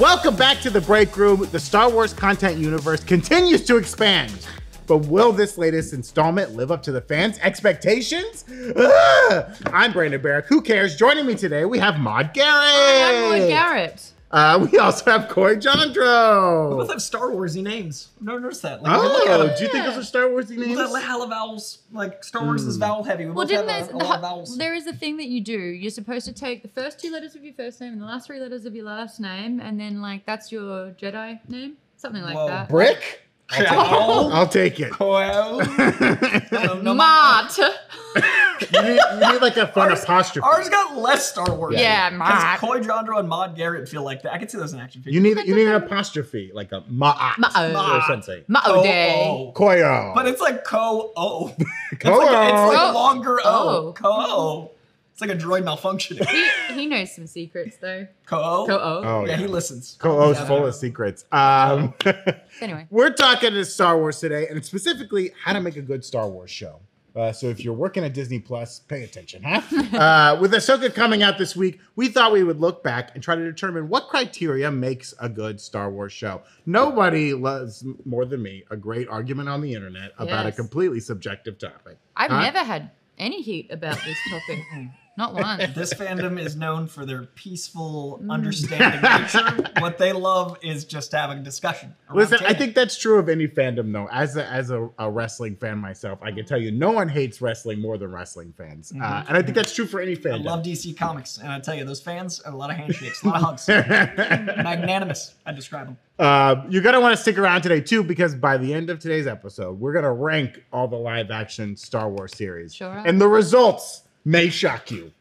Welcome back to The Break Room. The Star Wars content universe continues to expand. But will this latest installment live up to the fans' expectations? Ugh! I'm Brandon Barrick. Who cares? Joining me today, we have Maude Garrett. Hi, I'm Maude Garrett. We also have Corey Jandro. We both have Star Wars-y names. I've never noticed that. Like, do you think those are Star Wars-y names? Well, hell of vowels. Like, Star Wars is vowel heavy. We both have a lot of vowels. There is a thing that you do. You're supposed to take the first two letters of your first name and the last three letters of your last name, and then, like, that's your Jedi name. Something like that. Brick? I'll take it. Well, Mott. You need like a fun apostrophe. Ours got less Star Wars. Yeah, Mott. Corey Jandro and Maude Garrett feel like that. I can see those in action figures. You need an apostrophe, like a Ma'at. Ma'o. Or something. Ma'o day. Koyo. But it's like ko-o. It's like longer o. Ko-o. It's like a droid malfunctioning. He knows some secrets, though. Ko-O? Ko-O. Oh, yeah, he listens. Ko-O's full of secrets. Anyway. We're talking to Star Wars today, and specifically how to make a good Star Wars show. So if you're working at Disney+, pay attention, huh? With Ahsoka coming out this week, we thought we would look back and try to determine what criteria makes a good Star Wars show. Nobody loves, more than me, a great argument on the internet about a completely subjective topic. I've never had any heat about this topic. Not one. This fandom is known for their peaceful, understanding nature. What they love is just having discussion. Listen, I think that's true of any fandom, though. As a wrestling fan myself, I can tell you no one hates wrestling more than wrestling fans. And I think that's true for any fandom. I love DC Comics, and I tell you, those fans have a lot of handshakes, a lot of hugs. Magnanimous, I describe them. You're going to want to stick around today, too, because by the end of today's episode, we're going to rank all the live-action Star Wars series. Sure. And the results may shock you.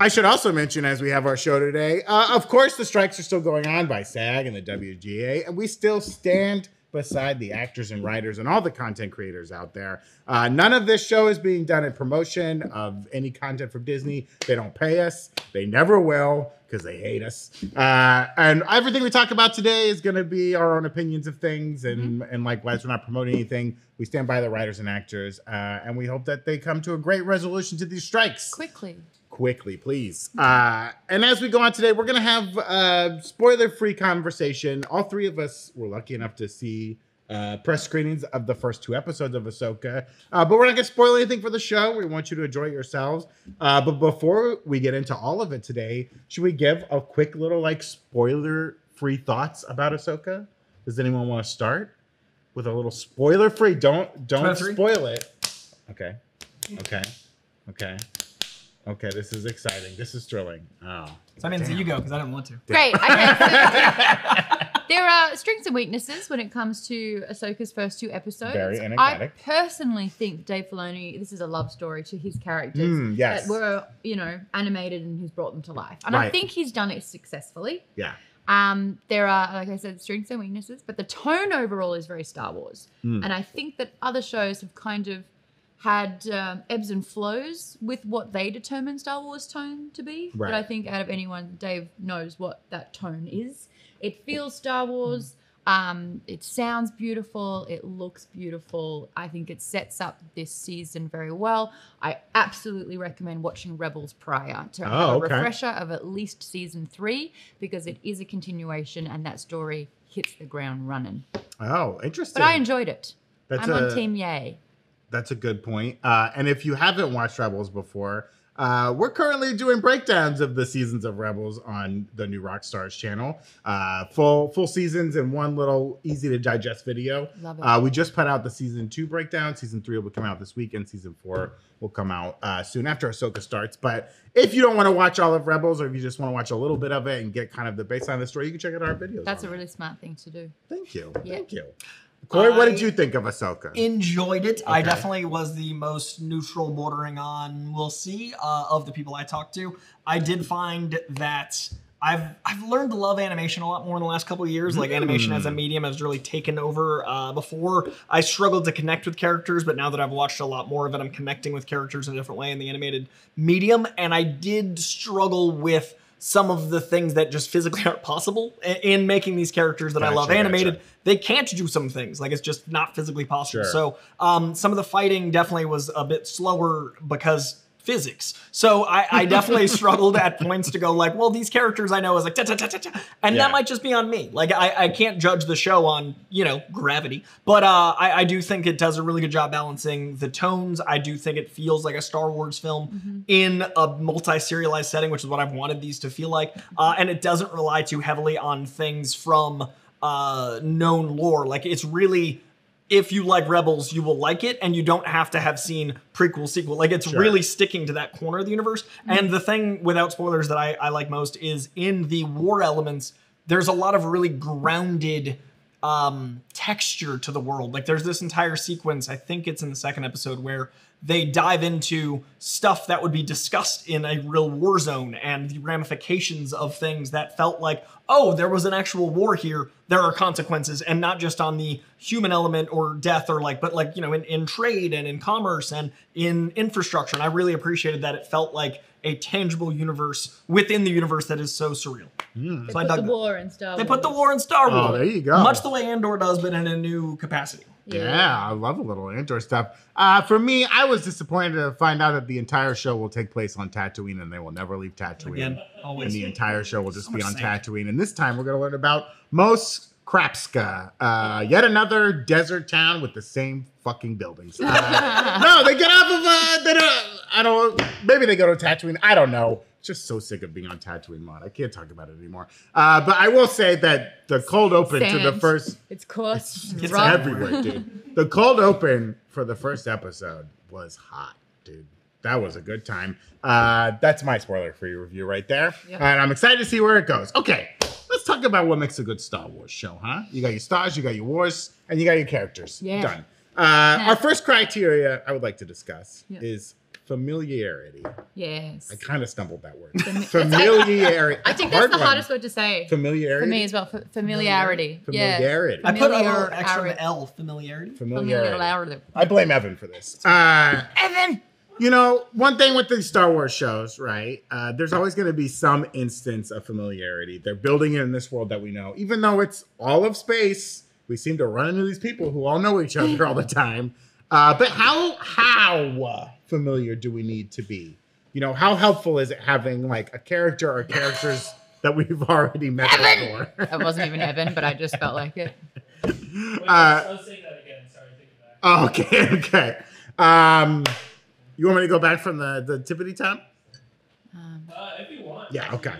I should also mention, as we have our show today, of course the strikes are still going on by SAG and the WGA, and we still stand beside the actors and writers and all the content creators out there. None of this show is being done in promotion of any content from Disney. They don't pay us. They never will, because they hate us. And everything we talk about today is going to be our own opinions of things. And likewise, we're not promoting anything. We stand by the writers and actors. And we hope that they come to a great resolution to these strikes. Quickly, please. And as we go on today, we're going to have a spoiler-free conversation. All three of us were lucky enough to see press screenings of the first two episodes of Ahsoka. But we're not going to spoil anything for the show. We want you to enjoy it yourselves. But before we get into all of it today, should we give a quick little like spoiler-free thoughts about Ahsoka? Does anyone want to start with a little spoiler-free? Don't spoil it. Okay, this is exciting. This is thrilling. Oh. So I mean, so you go, because I didn't want to. Great. Okay. There are strengths and weaknesses when it comes to Ahsoka's first two episodes. Very enigmatic. I personally think Dave Filoni, this is a love story to his characters that were, you know, animated, and he's brought them to life. And I think he's done it successfully. Yeah. There are, like I said, strengths and weaknesses, but the tone overall is very Star Wars. And I think that other shows have kind of had ebbs and flows with what they determine Star Wars tone to be. But I think out of anyone, Dave knows what that tone is. It feels Star Wars. It sounds beautiful. It looks beautiful. I think it sets up this season very well. I absolutely recommend watching Rebels prior to a refresher of at least season 3, because it is a continuation and that story hits the ground running. Oh, interesting. But I enjoyed it. I'm on Team Yay. That's a good point. And if you haven't watched Rebels before, we're currently doing breakdowns of the seasons of Rebels on the New Rockstars channel. Full seasons in one little easy-to-digest video. Love it. We just put out the season 2 breakdown. Season 3 will come out this week, and season 4 will come out soon after Ahsoka starts. But if you don't want to watch all of Rebels, or if you just want to watch a little bit of it and get kind of the baseline of the story, you can check out our videos. That's a really smart thing to do. Thank you. Yeah. Thank you. Corey, what did you think of Ahsoka? Enjoyed it. Okay. I definitely was the most neutral, bordering on we'll see, of the people I talked to. I did find that I've learned to love animation a lot more in the last couple of years. Like, animation as a medium has really taken over. Before, I struggled to connect with characters, but now that I've watched a lot more of it, I'm connecting with characters in a different way in the animated medium. And I did struggle with some of the things that just physically aren't possible in making these characters that I love animated. They can't do some things. Like, it's just not physically possible. So some of the fighting definitely was a bit slower because physics. So I definitely struggled at points to go like, well, these characters I know is like, and that might just be on me. Like I can't judge the show on, you know, gravity, but I do think it does a really good job balancing the tones. I do think it feels like a Star Wars film in a multi-serialized setting, which is what I've wanted these to feel like. And it doesn't rely too heavily on things from known lore. Like it's really, if you like Rebels, you will like it, and you don't have to have seen prequel, sequel. Like it's really sticking to that corner of the universe. And the thing without spoilers that I like most is in the war elements, there's a lot of really grounded texture to the world. Like there's this entire sequence, I think it's in the second episode, where they dive into stuff that would be discussed in a real war zone and the ramifications of things that felt like, oh, there was an actual war here. There are consequences, and not just on the human element or death or like, but like, you know, in trade and in commerce and in infrastructure. And I really appreciated that it felt like a tangible universe within the universe that is so surreal. They put the war in Star Wars. They put the war in Star Wars. Oh, there you go. Much the way Andor does, but in a new capacity. Yeah, I love a little Andor stuff. For me, I was disappointed to find out that the entire show will take place on Tatooine, and they will never leave Tatooine. Again, always. And the entire show will just be on Tatooine. And this time, we're going to learn about Mos Crapska, yet another desert town with the same fucking buildings. No, they get off of maybe they go to Tatooine. I don't know. Just so sick of being on Tatooine, Mod. I can't talk about it anymore. But I will say that the cold open to the first... It's coarse. It's everywhere, dude. The cold open for the first episode was hot, dude. That was a good time. That's my spoiler-free review right there. Yep. And I'm excited to see where it goes. Okay, let's talk about what makes a good Star Wars show, huh? You got your stars, you got your wars, and you got your characters. Yeah. Done. Our first criteria I would like to discuss is... familiarity. Yes. I kind of stumbled that word. Familiarity. I think that's the hardest word to say. Familiarity. For me as well. Familiarity. Familiarity. I put an extra L. Familiarity. Familiarity. I blame Evan for this. Evan! You know, one thing with these Star Wars shows, right? There's always going to be some instance of familiarity. They're building it in this world that we know. Even though it's all of space, we seem to run into these people who all know each other all the time. But how familiar do we need to be? You know, how helpful is it having like a character or characters that we've already met before? That wasn't even Evan, but I just felt like it. I'll say that again. Sorry, think of that. Okay, okay. You want me to go back from the tippity top? If you want. Yeah, okay.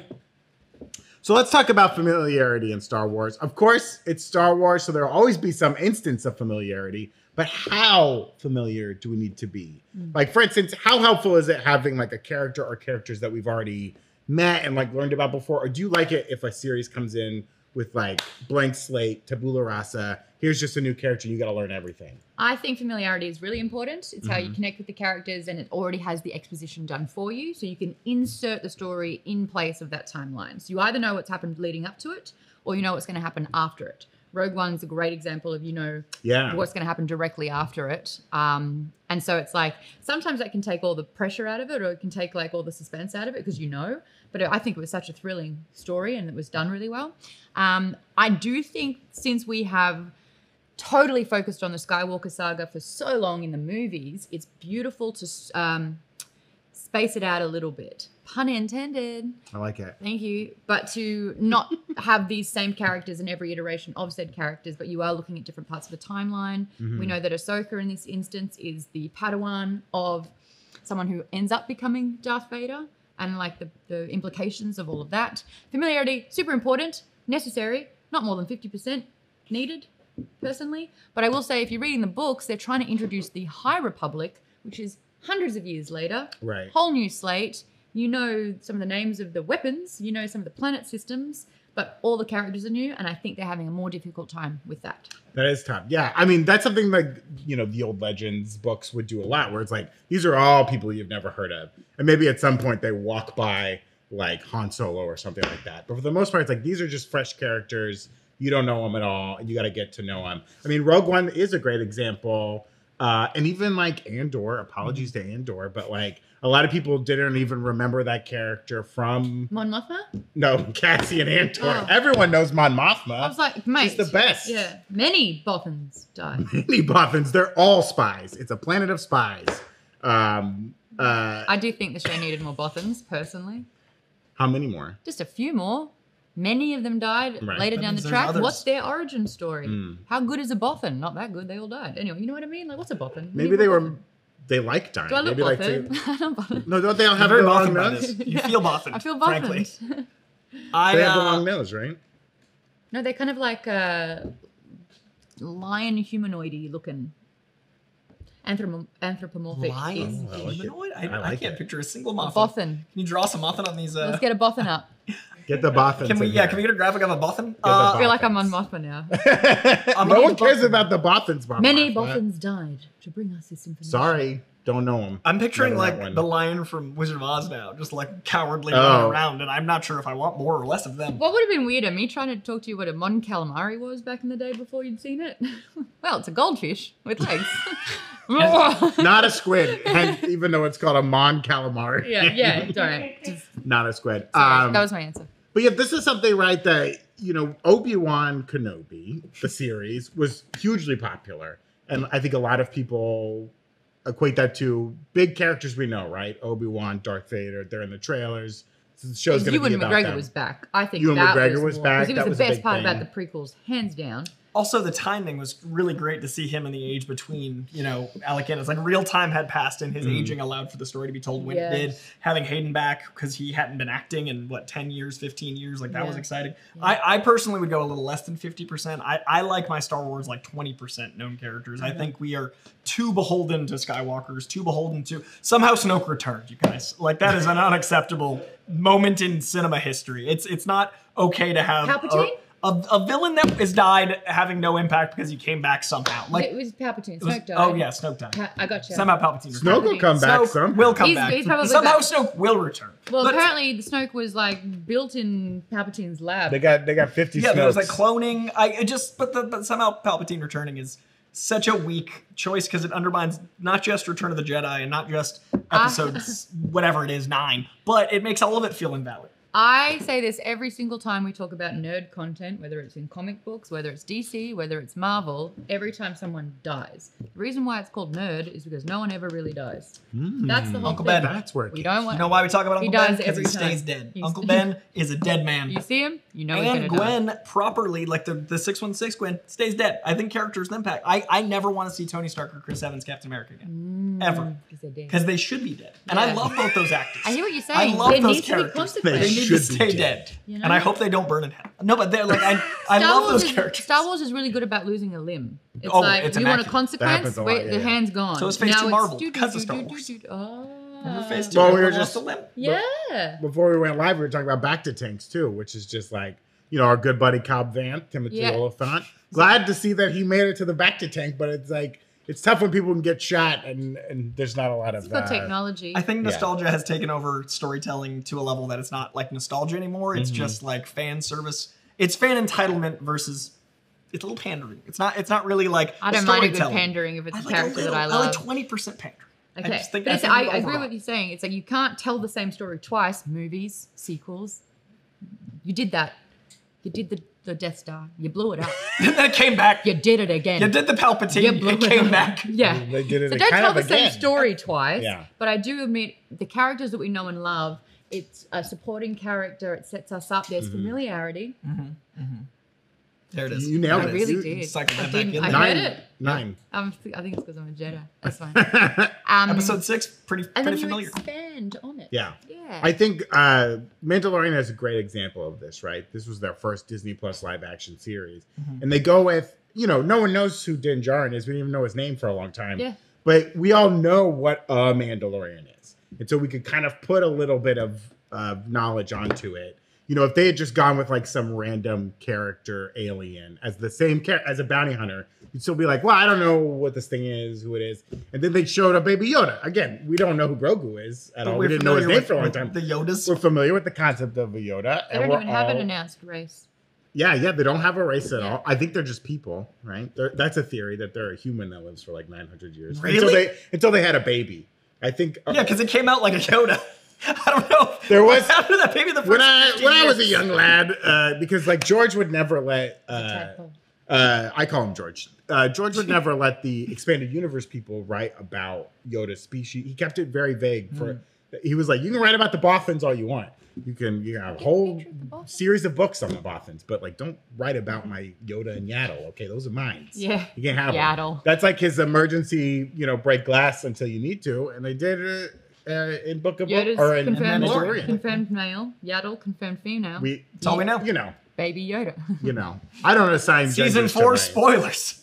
So let's talk about familiarity in Star Wars. Of course, it's Star Wars, so there will always be some instance of familiarity. But how familiar do we need to be? Like, for instance, how helpful is it having like a character or characters that we've already met and like learned about before? Or do you like it if a series comes in with like blank slate, tabula rasa, here's just a new character, you gotta learn everything? I think familiarity is really important. It's how you connect with the characters, and it already has the exposition done for you. So you can insert the story in place of that timeline. So you either know what's happened leading up to it, or you know what's gonna happen after it. Rogue One's a great example of, you know, what's going to happen directly after it. And so it's like, sometimes that can take all the pressure out of it, or it can take like all the suspense out of it because you know. But I think it was such a thrilling story and it was done really well. I do think since we have totally focused on the Skywalker saga for so long in the movies, it's beautiful to space it out a little bit. Pun intended. I like it. Thank you. But to not have these same characters in every iteration of said characters, but you are looking at different parts of the timeline. We know that Ahsoka in this instance is the Padawan of someone who ends up becoming Darth Vader, and like the implications of all of that. Familiarity, super important, necessary, not more than 50% needed personally. But I will say, if you're reading the books, they're trying to introduce the High Republic, which is hundreds of years later, right? Whole new slate. You know some of the names of the weapons, you know some of the planet systems, but all the characters are new, and I think they're having a more difficult time with that. That is tough. Yeah, I mean, that's something like, you know, the old Legends books would do a lot, where it's like, these are all people you've never heard of. And maybe at some point they walk by like Han Solo or something like that. But for the most part, it's like, these are just fresh characters. You don't know them at all, and you got to get to know them. I mean, Rogue One is a great example. And even like Andor, apologies to Andor, but like a lot of people didn't even remember that character from Mon Mothma. No, Cassian Andor. Oh. Everyone knows Mon Mothma. I was like, mate, she's the best. Yeah, many Bothans died. Many Bothans. They're all spies. It's a planet of spies. I do think the show needed more Bothans, personally. How many more? Just a few more. Many of them died later down the track. What's their origin story? How good is a Bothan? Not that good. They all died. Anyway, you know what I mean? Like, what's a Bothan? Maybe they were... They like dying. Do I look Bothan? I don't Bothan. No, don't they all have the long nose? You feel Bothan. I feel Bothan. They have the long nose, right? No, they're kind of like lion humanoidy looking. Anthropomorphic. Lion humanoid? I can't picture a single Bothan. Can you draw some Bothan on these? Let's get a Bothan up. Get the Bothan. Can we get a graphic on the Bothan? I feel like I'm on Mothma now. No one cares about the Bothans, Bob. Many Bothans died to bring us this information. Sorry, don't know them. I'm picturing like the lion from Wizard of Oz now, just like cowardly running around, and I'm not sure if I want more or less of them. What would have been weirder, me trying to talk to you what a Mon Calamari was back in the day before you'd seen it? Well, it's a goldfish with legs. Not a squid, even though it's called a Mon Calamari. Yeah, it's all right. Just, not a squid. Sorry, that was my answer. But yeah, this is something, right, that, you know, Obi-Wan Kenobi, the series, was hugely popular. And I think a lot of people equate that to big characters we know, right? Obi-Wan, Darth Vader, they're in the trailers. So the show's going to be about them. Ewan McGregor was back. I think Ewan McGregor was back. Because it was the best part about the prequels, hands down. Also, the timing was really great to see him in the age between, you know, Alec Guinness. Like, real time had passed, and his aging allowed for the story to be told when it did. Having Hayden back, because he hadn't been acting in, what, 10 years, 15 years? Like, that was exciting. Yeah. I personally would go a little less than 50%. I like my Star Wars, like, 20% known characters. I think we are too beholden to Skywalkers, too beholden to... Somehow Snoke returned, you guys. Like, that is an unacceptable moment in cinema history. It's not okay to have... Palpatine? A villain that has died having no impact because he came back somehow. Like, it was Palpatine. Snoke died. Oh, yeah, Snoke died. I got you. Somehow Palpatine returned. Snoke will come back. Snoke will come back. Somehow Snoke will return. Well, but apparently Snoke was, like, built in Palpatine's lab. They got 50 Snokes. Yeah, there was, like, cloning. But somehow Palpatine returning is such a weak choice because it undermines not just Return of the Jedi and not just episodes, whatever it is, 9, but it makes all of it feel invalid. I say this every single time we talk about nerd content, whether it's in comic books, whether it's DC, whether it's Marvel, every time someone dies. The reason why it's called nerd is because no one ever really dies. That's the whole thing. That's where we don't want. You know why we talk about Uncle Ben? Because he stays dead. Uncle Ben is a dead man. You see him, you know he's gonna die. And Gwen properly, like the 616 Gwen, stays dead. I think characters impact. I never want to see Tony Stark or Chris Evans Captain America again, ever, because they should be dead. And I love both those actors. I hear what you're saying. I love those characters. To stay dead. You know? And I hope they don't burn in hell. No, but they're like, I love those characters. Star Wars is really good about losing a limb. It's like, you want a consequence? Wait, the hand's gone. So it's Phase 2 Marvel because of Star Wars. Remember Phase 2 Marvel lost a limb? Yeah. Before we went live, we were talking about Back to Tanks too, which is just like, you know, our good buddy Cobb Vanth, Timothy Oliphant. Glad to see that he made it to the Back to Tank, but it's like, it's tough when people can get shot and there's not a lot of technology. I think nostalgia has taken over storytelling to a level that it's not like nostalgia anymore. It's just like fan service. It's fan entitlement versus it's a little pandering. It's not really like I don't mind a good pandering if it's a character that I love. I like 20% pandering. Okay, I agree with what you're saying. It's like you can't tell the same story twice. Movies, sequels. You did that. You did the Death Star. You blew it up. Then it came back. You did it again. You did the Palpatine. It came back. Yeah. They did it again. So don't tell the same story twice. Yeah. But I do admit the characters that we know and love, it's a supporting character. It sets us up. There's familiarity. There it is. You nailed it. I really did. I heard it. 9. I think it's because I'm a Jedi. That's fine. Episode 6, pretty familiar. And then you expand on it. Yeah. I think Mandalorian is a great example of this, right? This was their first Disney Plus live action series. And they go with, you know, no one knows who Din Djarin is. We didn't even know his name for a long time. Yeah. But we all know what a Mandalorian is. And so we could kind of put a little bit of knowledge onto it. You know, if they had just gone with like some random character alien as the same character as a bounty hunter, you'd still be like, well, I don't know what this thing is, who it is. And then they showed a baby Yoda. Again, we don't know who Grogu is at all. We didn't know his name for a long time. The Yodas. We're familiar with the concept of a Yoda. They don't even have an announced race. Yeah, they don't have a race at all. I think they're just people, right? That's a theory that they're a human that lives for like 900 years. Really? Until they had a baby. I think. Yeah, because it came out like a Yoda. I don't know. There was after that, maybe the first when I was a young lad, because like George would never let I call him George. George would never let the expanded universe people write about Yoda's species. He kept it very vague. He was like, you can write about the Bothans all you want. You can have a whole series of books on the Bothans, but like, don't write about my Yoda and Yaddle. Okay, those are mine. Yeah, you can't have Yaddle. Them. That's like his emergency. You know, break glass until you need to, and they did it. In Book of Boba or in Mandalorian. Confirmed male. Yaddle, confirmed female. That's all we know. You know. Baby Yoda. You know. I don't assign Season 4 spoilers.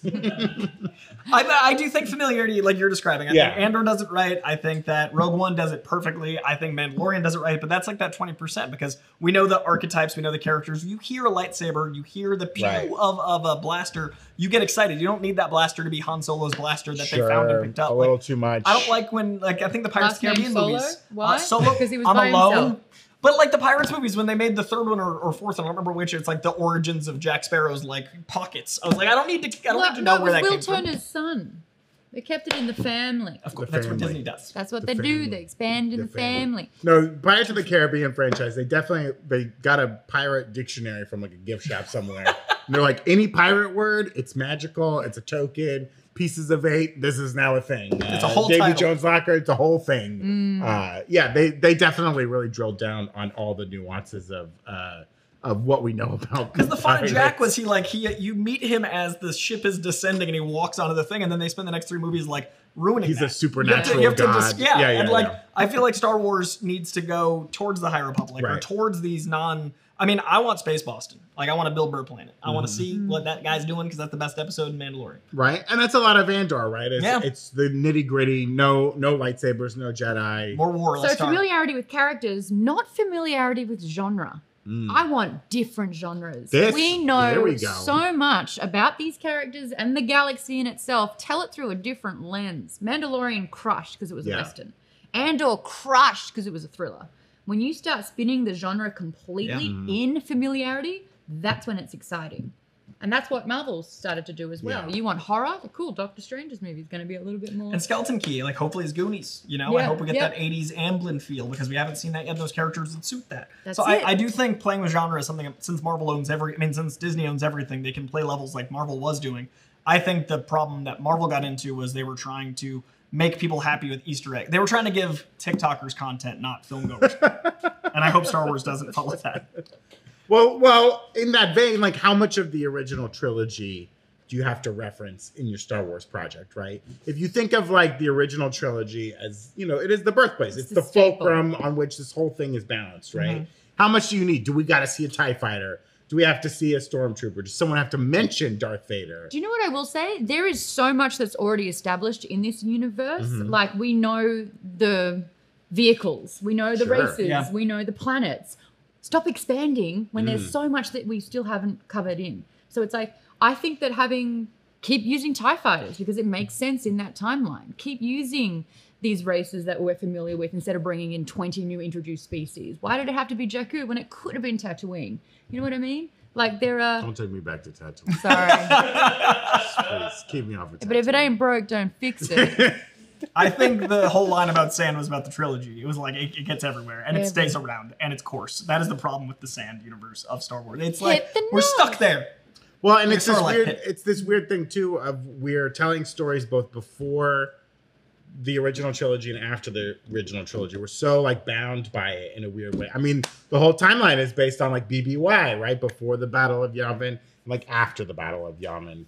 I do think familiarity, like you're describing. I think Andor does it right. I think that Rogue One does it perfectly. I think Mandalorian does it right. But that's like that 20% because we know the archetypes. We know the characters. You hear a lightsaber. You hear the pew of a blaster. You get excited. You don't need that blaster to be Han Solo's blaster that they found and picked up. A little too much. I don't like when, like, I think the Pirates of the Caribbean movies. Why? Solo, because he was by himself. But like the Pirates movies, when they made the third one or fourth one, I don't remember which, it's like the origins of Jack Sparrow's like pockets. I was like, I don't need to know where that came from. Will Turner's son. They kept it in the family. Of course, that's what Disney does. That's what they do. They expand in the family. No, Pirates of the Caribbean franchise. They got a pirate dictionary from like a gift shop somewhere. And they're like, any pirate word, it's magical. It's a token. Pieces of eight. This is now a thing. It's a whole Davy title. Jones Locker. It's a whole thing. Yeah, they definitely really drilled down on all the nuances of what we know about. Because the fun of Jack was you meet him as the ship is descending and he walks onto the thing, and then they spend the next three movies like ruining. He's a supernatural god. Yeah. I feel like Star Wars needs to go towards the High Republic or towards these non. I mean, I want Space Boston. Like, I want to build Bird Planet. I want to see what that guy's doing because that's the best episode in Mandalorian. Right, and that's a lot of Andor, right? It's the nitty gritty. No lightsabers, no Jedi. More war. So familiarity with characters, not familiarity with genre. I want different genres. We know so much about these characters and the galaxy in itself. Tell it through a different lens. Mandalorian crushed because it was a Western. Andor crushed because it was a thriller. When you start spinning the genre completely in familiarity, that's when it's exciting. And that's what Marvel started to do as well. Yeah. You want horror? Cool, Doctor Strange's movie is going to be a little bit more... And Skeleton Key, like hopefully is Goonies. You know, I hope we get that 80s Amblin feel because we haven't seen that yet. Those characters that suit that. I do think playing with genre is something, since Marvel owns every... I mean, since Disney owns everything, they can play levels like Marvel was doing. I think the problem that Marvel got into was they were trying to make people happy with Easter egg. They were trying to give TikTokers content, not film goers. And I hope Star Wars doesn't follow that. Well, in that vein, like how much of the original trilogy do you have to reference in your Star Wars project, right? If you think of like the original trilogy as, you know, it is the birthplace. It's the fulcrum on which this whole thing is balanced, right? How much do you need? Do we got to see a TIE Fighter? Do we have to see a stormtrooper? Does someone have to mention Darth Vader? Do you know what I will say? There is so much that's already established in this universe. Like we know the vehicles, we know the races, we know the planets. Stop expanding when there's so much that we still haven't covered in. So it's like, I think that keep using TIE Fighters because it makes sense in that timeline. Keep using these races that we're familiar with instead of bringing in 20 new introduced species. Why did it have to be Jakku when it could have been Tatooine? You know what I mean? Like there are... Don't take me back to Tatooine. Sorry. Please, keep me off of Tatooine. But if it ain't broke, don't fix it. I think the whole line about sand was about the trilogy. It was like, it gets everywhere, and it stays around, and it's coarse. That is the problem with the sand universe of Star Wars. It's like, we're stuck there. Well, and it's this weird thing, too, of we're telling stories both before the original trilogy and after the original trilogy. We're so, like, bound by it in a weird way. I mean, the whole timeline is based on, like, BBY, right? Before the Battle of Yavin, like after the Battle of Yavin.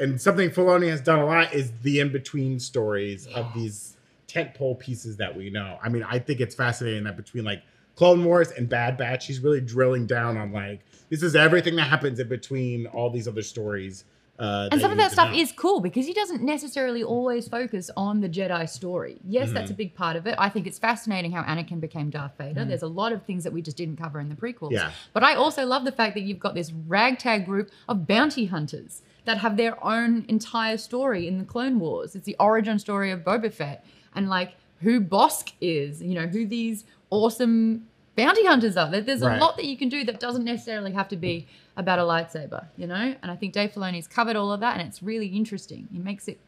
And something Filoni has done a lot is the in-between stories of these tentpole pieces that we know. I mean, I think it's fascinating that between like Clone Wars and Bad Batch, he's really drilling down on like, this is everything that happens in between all these other stories. And some of that stuff is cool because he doesn't necessarily always focus on the Jedi story. Yes, that's a big part of it. I think it's fascinating how Anakin became Darth Vader. There's a lot of things that we just didn't cover in the prequels. But I also love the fact that you've got this ragtag group of bounty hunters that have their own entire story in the Clone Wars. It's the origin story of Boba Fett and like who Bosk is, you know, who these awesome bounty hunters are. There's a lot that you can do that doesn't necessarily have to be about a lightsaber, you know? And I think Dave Filoni's covered all of that and it's really interesting. He makes it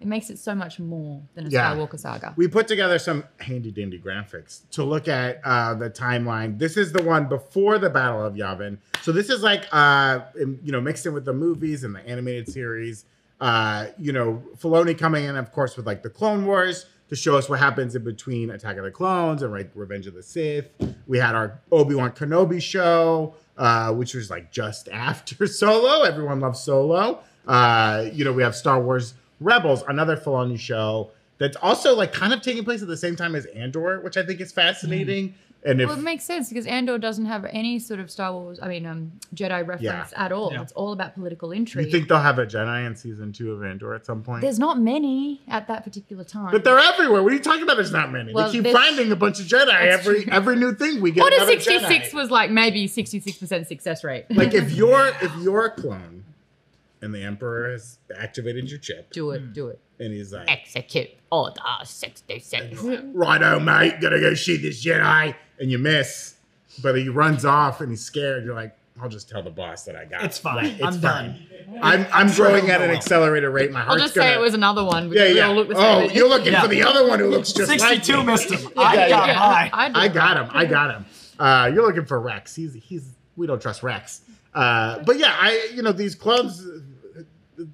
It makes it so much more than a Skywalker saga. We put together some handy-dandy graphics to look at the timeline. This is the one before the Battle of Yavin. So this is like, you know, mixed in with the movies and the animated series. You know, Filoni coming in, of course, with like the Clone Wars to show us what happens in between Attack of the Clones and Revenge of the Sith. We had our Obi-Wan Kenobi show, which was like just after Solo. Everyone loves Solo. You know, we have Star Wars Rebels, another Filoni show that's also like kind of taking place at the same time as Andor, which I think is fascinating. And well, it makes sense because Andor doesn't have any sort of Star Wars, I mean, Jedi reference at all. It's all about political intrigue. You think they'll have a Jedi in season 2 of Andor at some point? There's not many at that particular time. But they're everywhere. What are you talking about? There's not many. Well, they keep finding a bunch of Jedi. Every new thing we get. Order 66 was like maybe 66% success rate. Like if you're a clone and the Emperor has activated your chip. Do it. And he's like, execute order 66. Righto, mate, gotta go shoot this Jedi. And you miss, but he runs off and he's scared. You're like, I'll just tell the boss that I got it. It's fine. Like, I'm fine. I'm growing at an accelerated rate. My heart's I'll just say it was another one. Yeah. You're looking for the other one who looks just like 62 missed him. I got him. You're looking for Rex. We don't trust Rex. But yeah, you know, these clones,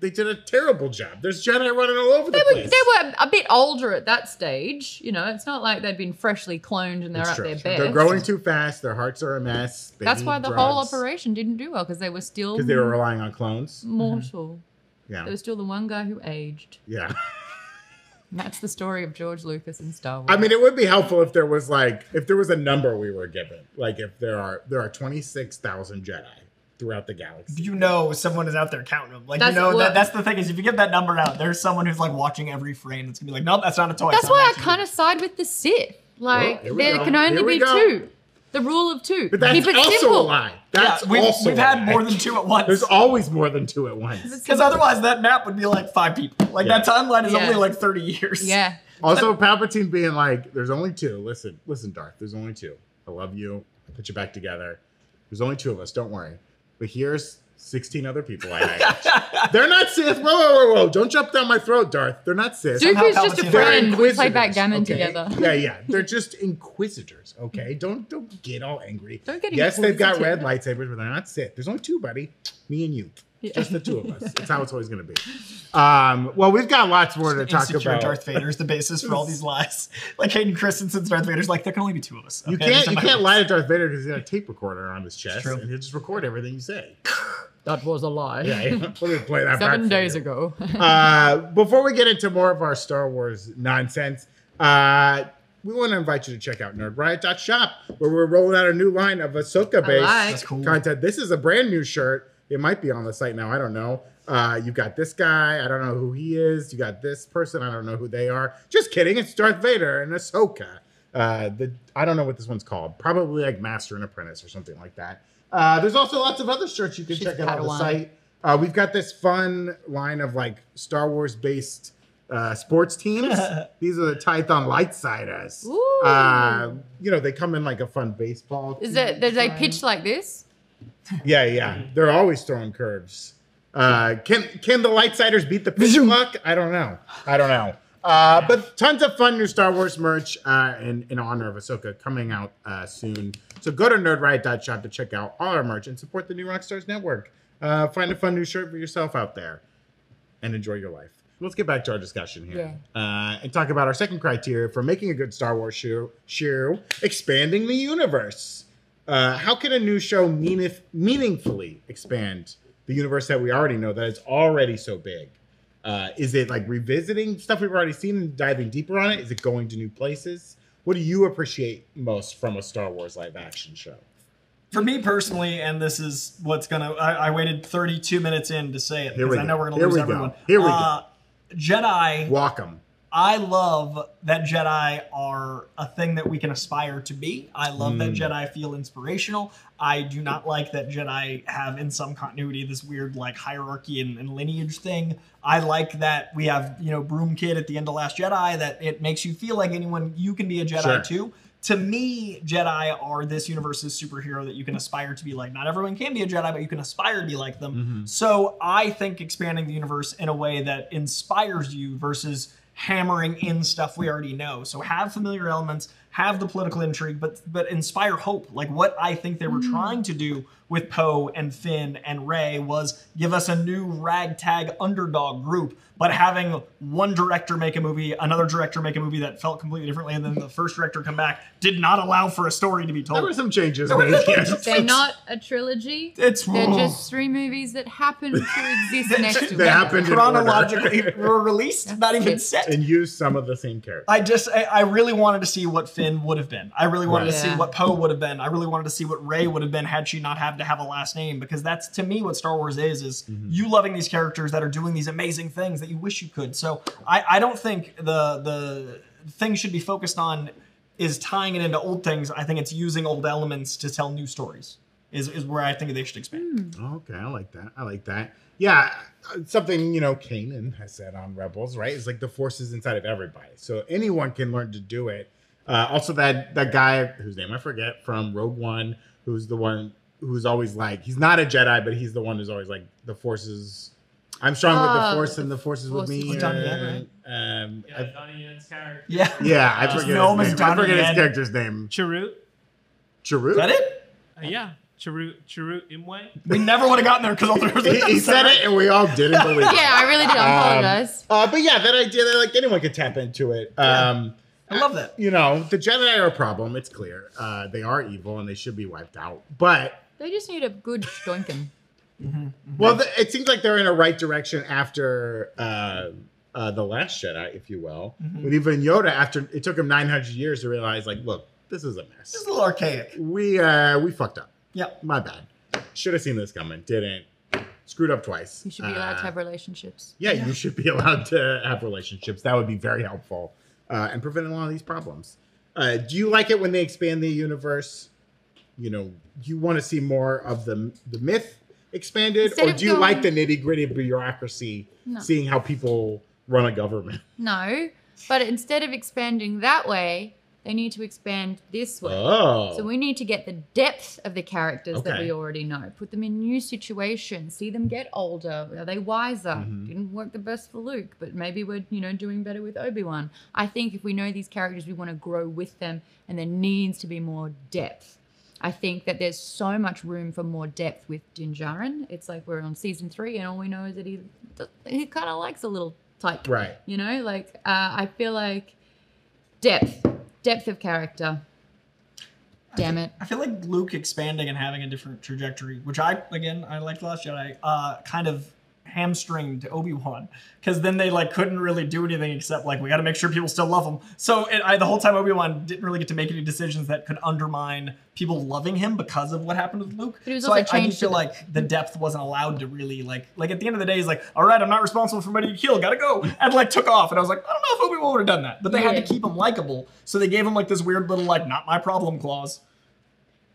they did a terrible job. There's Jedi running all over the place. They were a bit older at that stage. You know, it's not like they'd been freshly cloned and they're at their best. They're growing too fast. Their hearts are a mess. That's why the whole operation didn't do well, because they were still... Because they were relying on clones. Mortal. Mm-hmm. Yeah. There was still the one guy who aged. Yeah. And that's the story of George Lucas and Star Wars. I mean, it would be helpful if there was like, if there was a number we were given. Like if there are 26,000 Jedi throughout the galaxy. You know someone is out there counting them. Like, that's the thing is if you give that number out, there's someone who's like watching every frame that's going to be like, nope, that's not a toy. That's why I kind of side with the Sith. Like, there can only be two. The rule of two. But that's also a lie. We've had more than two at once. There's always more than two at once. Because otherwise that map would be like 5 people. Like that timeline is only like 30 years. Yeah. Also Palpatine being like, there's only two. Listen, Darth, there's only two. I love you. I'll put you back together. There's only two of us. Don't worry. But here's 16 other people I manage. They're not Sith. Whoa. Don't jump down my throat, Darth. They're not Sith. Dooku's just a friend. We play backgammon together. Yeah. They're just inquisitors, okay? Don't get all angry. Don't get inquisitive. Yes, they've got red lightsabers, but they're not Sith. There's only two, buddy. Me and you. Yeah. Just the two of us. It's how it's always going to be. Well, we've got lots more to talk about. Darth Vader's the basis for all these lies. Like Hayden Christensen's Darth Vader's like, there can only be two of us. Okay? You can't lie to Darth Vader because he's got a tape recorder on his chest and he'll just record everything you say. That was a lie. Yeah. Let me play that back. 7 days ago. Before we get into more of our Star Wars nonsense, we want to invite you to check out nerdriot.shop, where we're rolling out a new line of Ahsoka-based content. This is a brand new shirt. It might be on the site now. I don't know. You've got this guy. I don't know who he is. You got this person. I don't know who they are. Just kidding. It's Darth Vader and Ahsoka. I don't know what this one's called. Probably like Master and Apprentice or something like that. There's also lots of other shirts you can check out on the site. We've got this fun line of like Star Wars-based sports teams. These are the Tython Lightsiders. You know, they come in like a fun baseball. Do they pitch like this? Yeah. They're always throwing curves. Can the Lightsiders beat the pitch clock? I don't know. But tons of fun new Star Wars merch in honor of Ahsoka coming out soon. So go to nerdriot.shop to check out all our merch and support the New Rockstars Network. Find a fun new shirt for yourself out there and enjoy your life. Let's get back to our discussion here and talk about our second criteria for making a good Star Wars show, expanding the universe. How can a new show meaningfully expand the universe that we already know that is already so big? Is it like revisiting stuff we've already seen and diving deeper on it? Is it going to new places? What do you appreciate most from a Star Wars live action show? For me personally, and this is what's going to... I waited 32 minutes in to say it because I know we're going to lose everyone. Here we go. Jedi. Walk 'em. I love that Jedi are a thing that we can aspire to be. I love that Jedi feel inspirational. I do not like that Jedi have in some continuity this weird like hierarchy and lineage thing. I like that we have, you know, Broom Kid at the end of Last Jedi, that it makes you feel like anyone, you can be a Jedi too. to me, Jedi are this universe's superhero that you can aspire to be like. Not everyone can be a Jedi, but you can aspire to be like them. Mm-hmm. So I think expanding the universe in a way that inspires you versus hammering in stuff we already know. So have familiar elements, have the political intrigue, but inspire hope. Like what I think they were trying to do with Poe and Finn and Rey was give us a new ragtag underdog group, but having one director make a movie, another director make a movie that felt completely differently, and then the first director come back did not allow for a story to be told. There were some changes made. They're not a trilogy. They're just three movies that happen to exist next to each other. They happened chronologically, were released, not even set. And used some of the same characters. I really wanted to see what Finn would have been. I really wanted to see what Poe would have been. I really wanted to see what Rey would have been had she not had to have a last name, because that's, to me, what Star Wars is you loving these characters that are doing these amazing things that you wish you could. So I don't think the thing should be focused on is tying it into old things. I think it's using old elements to tell new stories is where I think they should expand. Okay, I like that. I like that. Yeah, something, you know, Kanan has said on Rebels, right? It's like the Force is inside of everybody. So anyone can learn to do it. Also that guy, whose name I forget, from Rogue One, who's the one who's always like, he's not a Jedi, but he's the one who's always like, the Force is... I'm strong with the Force, and the Force is with me. Donnie Yen, right? Yeah, Donnie Yen's character. Yeah, yeah, I forget his character's name. Chirrut. Chirrut? Is that it? Yeah, Chirrut Imwe. We never would have gotten there because all he said it, and we all didn't believe it. Yeah, I really did. I apologize. But yeah, that idea that like anyone could tap into it. I love that. You know, the Jedi are a problem. It's clear. They are evil, and they should be wiped out. But they just need a good stonking. Well, it seems like they're in a right direction after The Last Jedi, if you will. But even Yoda, after it took him 900 years to realize, like, look, this is a mess. This is a little archaic. We fucked up. Yep. My bad. Should have seen this coming. Didn't. Screwed up twice. You should be allowed to have relationships. Yeah, you should be allowed to have relationships. That would be very helpful and prevent a lot of these problems. Do you like it when they expand the universe? You know, you want to see more of the myth expanded, or do you like the nitty-gritty bureaucracy, seeing how people run a government? No, but instead of expanding that way, they need to expand this way. So we need to get the depth of the characters that we already know, put them in new situations, see them get older. Are they wiser? Didn't work the best for Luke, but maybe we're, you know, doing better with Obi-Wan. I think if we know these characters, we want to grow with them, and there needs to be more depth. I think that there's so much room for more depth with Din Djarin. It's like we're on season 3, and all we know is that he kind of likes a little tyke, right? You know, like I feel like depth of character. I feel like Luke expanding and having a different trajectory, which I liked Last Jedi, kind of hamstringed Obi-Wan, because then they like couldn't really do anything except like, we got to make sure people still love him. So the whole time Obi-Wan didn't really get to make any decisions that could undermine people loving him because of what happened with Luke. So I feel like the depth wasn't allowed to really like at the end of the day, he's like, all right, I'm not responsible for anybody you kill, gotta go, and like took off. And I was like, I don't know if Obi-Wan would have done that, but they had to keep him likable. So they gave him like this weird little like, not my problem clause.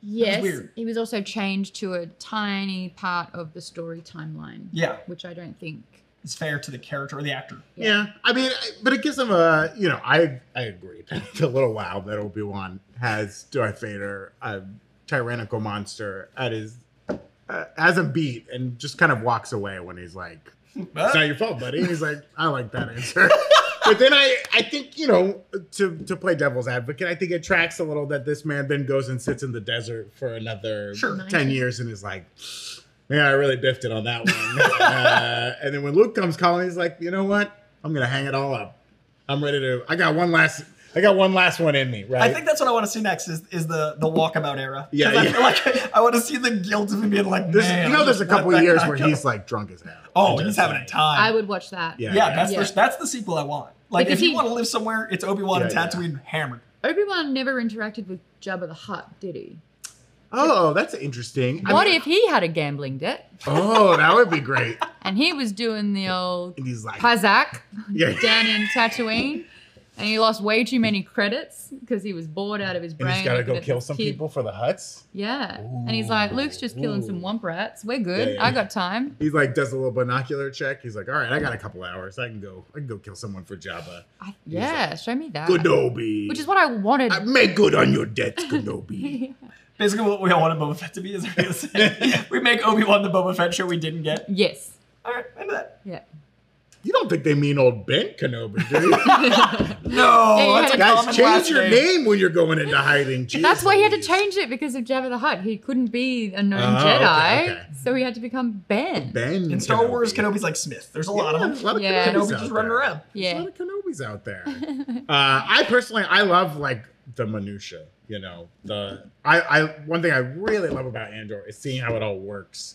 Yes, he was also changed to a tiny part of the story timeline. Yeah. Which I don't think is fair to the character or the actor. Yeah. I mean, but it gives him a, you know, I agree. It's a little wild that Obi-Wan has Darth Vader, a tyrannical monster, at his, as a beat, and just kind of walks away when he's like, it's not your fault, buddy. And he's like, I like that answer. But then I think, you know, to play devil's advocate, I think it tracks a little that this man then goes and sits in the desert for another 10 years and is like, man, I really biffed it on that one. And then when Luke comes calling, he's like, you know what? I'm going to hang it all up. I'm ready to, I got one last one in me, right? I think that's what I want to see next is the walkabout era. Yeah, I feel like I want to see the guilt of him being like, man, you know, there's a couple of years where he's like drunk as hell. Oh, he's having a time. I would watch that. Yeah, that's the sequel I want. Like, because if you want to live somewhere, it's Obi-Wan and Tatooine hammered. Obi-Wan never interacted with Jabba the Hutt, did he? Oh, that's interesting. What if he had a gambling debt? Oh, that would be great. And he was doing the old Pazak down in Tatooine. And he lost way too many credits because he was bored out of his brain. And he's got to go kill some people for the huts? Yeah. Ooh. And he's like, Luke's just killing some womp rats. We're good. Yeah, yeah. I got time. He like does a little binocular check. He's like, all right, I got a couple hours. I can go kill someone for Jabba. Yeah, like, show me that. Kenobi. Which is what I wanted. I make good on your debts, Kenobi. Yeah. Basically what we all wanted Boba Fett to be is what you're saying. We make Obi-Wan the Boba Fett show we didn't get. Yes. All right, I know that. Yeah. You don't think they mean old Ben Kenobi, do you? No. Guys, change your name when you're going into hiding. Jeez, that's why he had to change it because of Jabba the Hutt. He couldn't be a known Jedi, so he had to become Ben. Ben. In Star Wars, Kenobi's like Smith. There's a lot of them. A lot of Kenobis just running around. Yeah. There's a lot of Kenobis out there. I personally, I love like the minutia. You know, one thing I really love about Andor is seeing how it all works.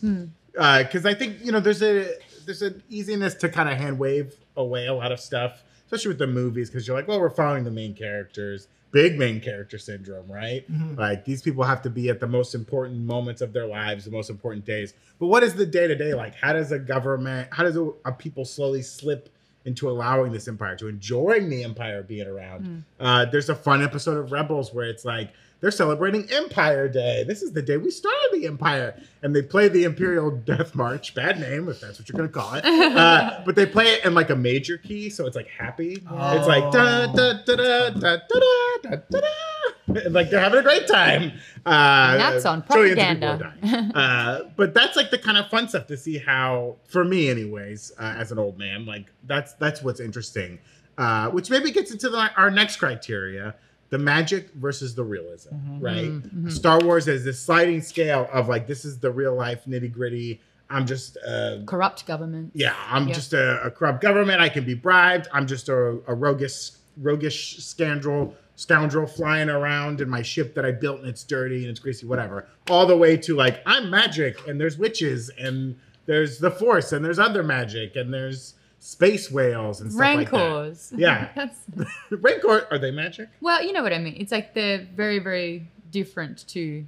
Because I think, you know, there's an easiness to kind of hand wave away a lot of stuff, especially with the movies, because you're like, well, we're following the main characters, big main character syndrome, right? Mm-hmm. Like these people have to be at the most important moments of their lives, the most important days. But what is the day-to-day like? How does a government, how does a people slowly slip into allowing this empire, to enjoying the empire being around? There's a fun episode of Rebels where it's like, they're celebrating Empire Day. This is the day we started the Empire. And they play the Imperial Death March. Bad name, if that's what you're going to call it. But they play it in like a major key, so it's like happy. Oh. It's like da da da da da da da da. And like they're having a great time. And that's on propaganda. But that's like the kind of fun stuff to see how, for me anyways, as an old man, like that's what's interesting. Which maybe gets into our next criteria. The magic versus the realism, right? Mm-hmm. Star Wars has this sliding scale of like, this is the real life nitty gritty. I'm just a corrupt government. Yeah, I'm just a corrupt government. I can be bribed. I'm just a roguish scoundrel flying around in my ship that I built and it's dirty and it's greasy, whatever. All the way to like, I'm magic and there's witches and there's the Force and there's other magic and there's space whales and stuff Rancors. Like that. Yeah. That's... Rancor, are they magic? Well, you know what I mean. It's like they're very, very different to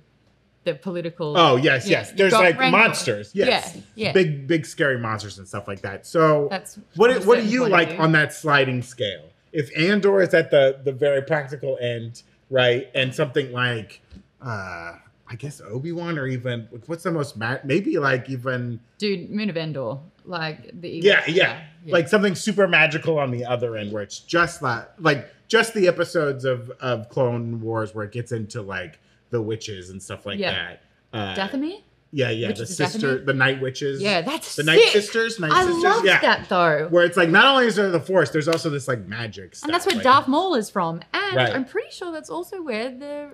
the political. Oh, yes, yes. There's like Rancor. Monsters. Yes. Yeah, yeah. Big, scary monsters and stuff like that. So that's what do you like on that sliding scale? If Andor is at the very practical end, right, and something like, I guess Obi-Wan or even, what's the most, maybe like even. Dude, Moon of Endor. Like the Ewok. Yeah. Like something super magical on the other end where it's just that, like just the episodes of Clone Wars where it gets into like the witches and stuff like that. Dathomir? Yeah. Witches, the night witches. Yeah, that's the sick. Night sisters. I love that though. Where it's like not only is there the Force, there's also this like magic stuff. And that's where like, Darth Maul is from. And I'm pretty sure that's also where the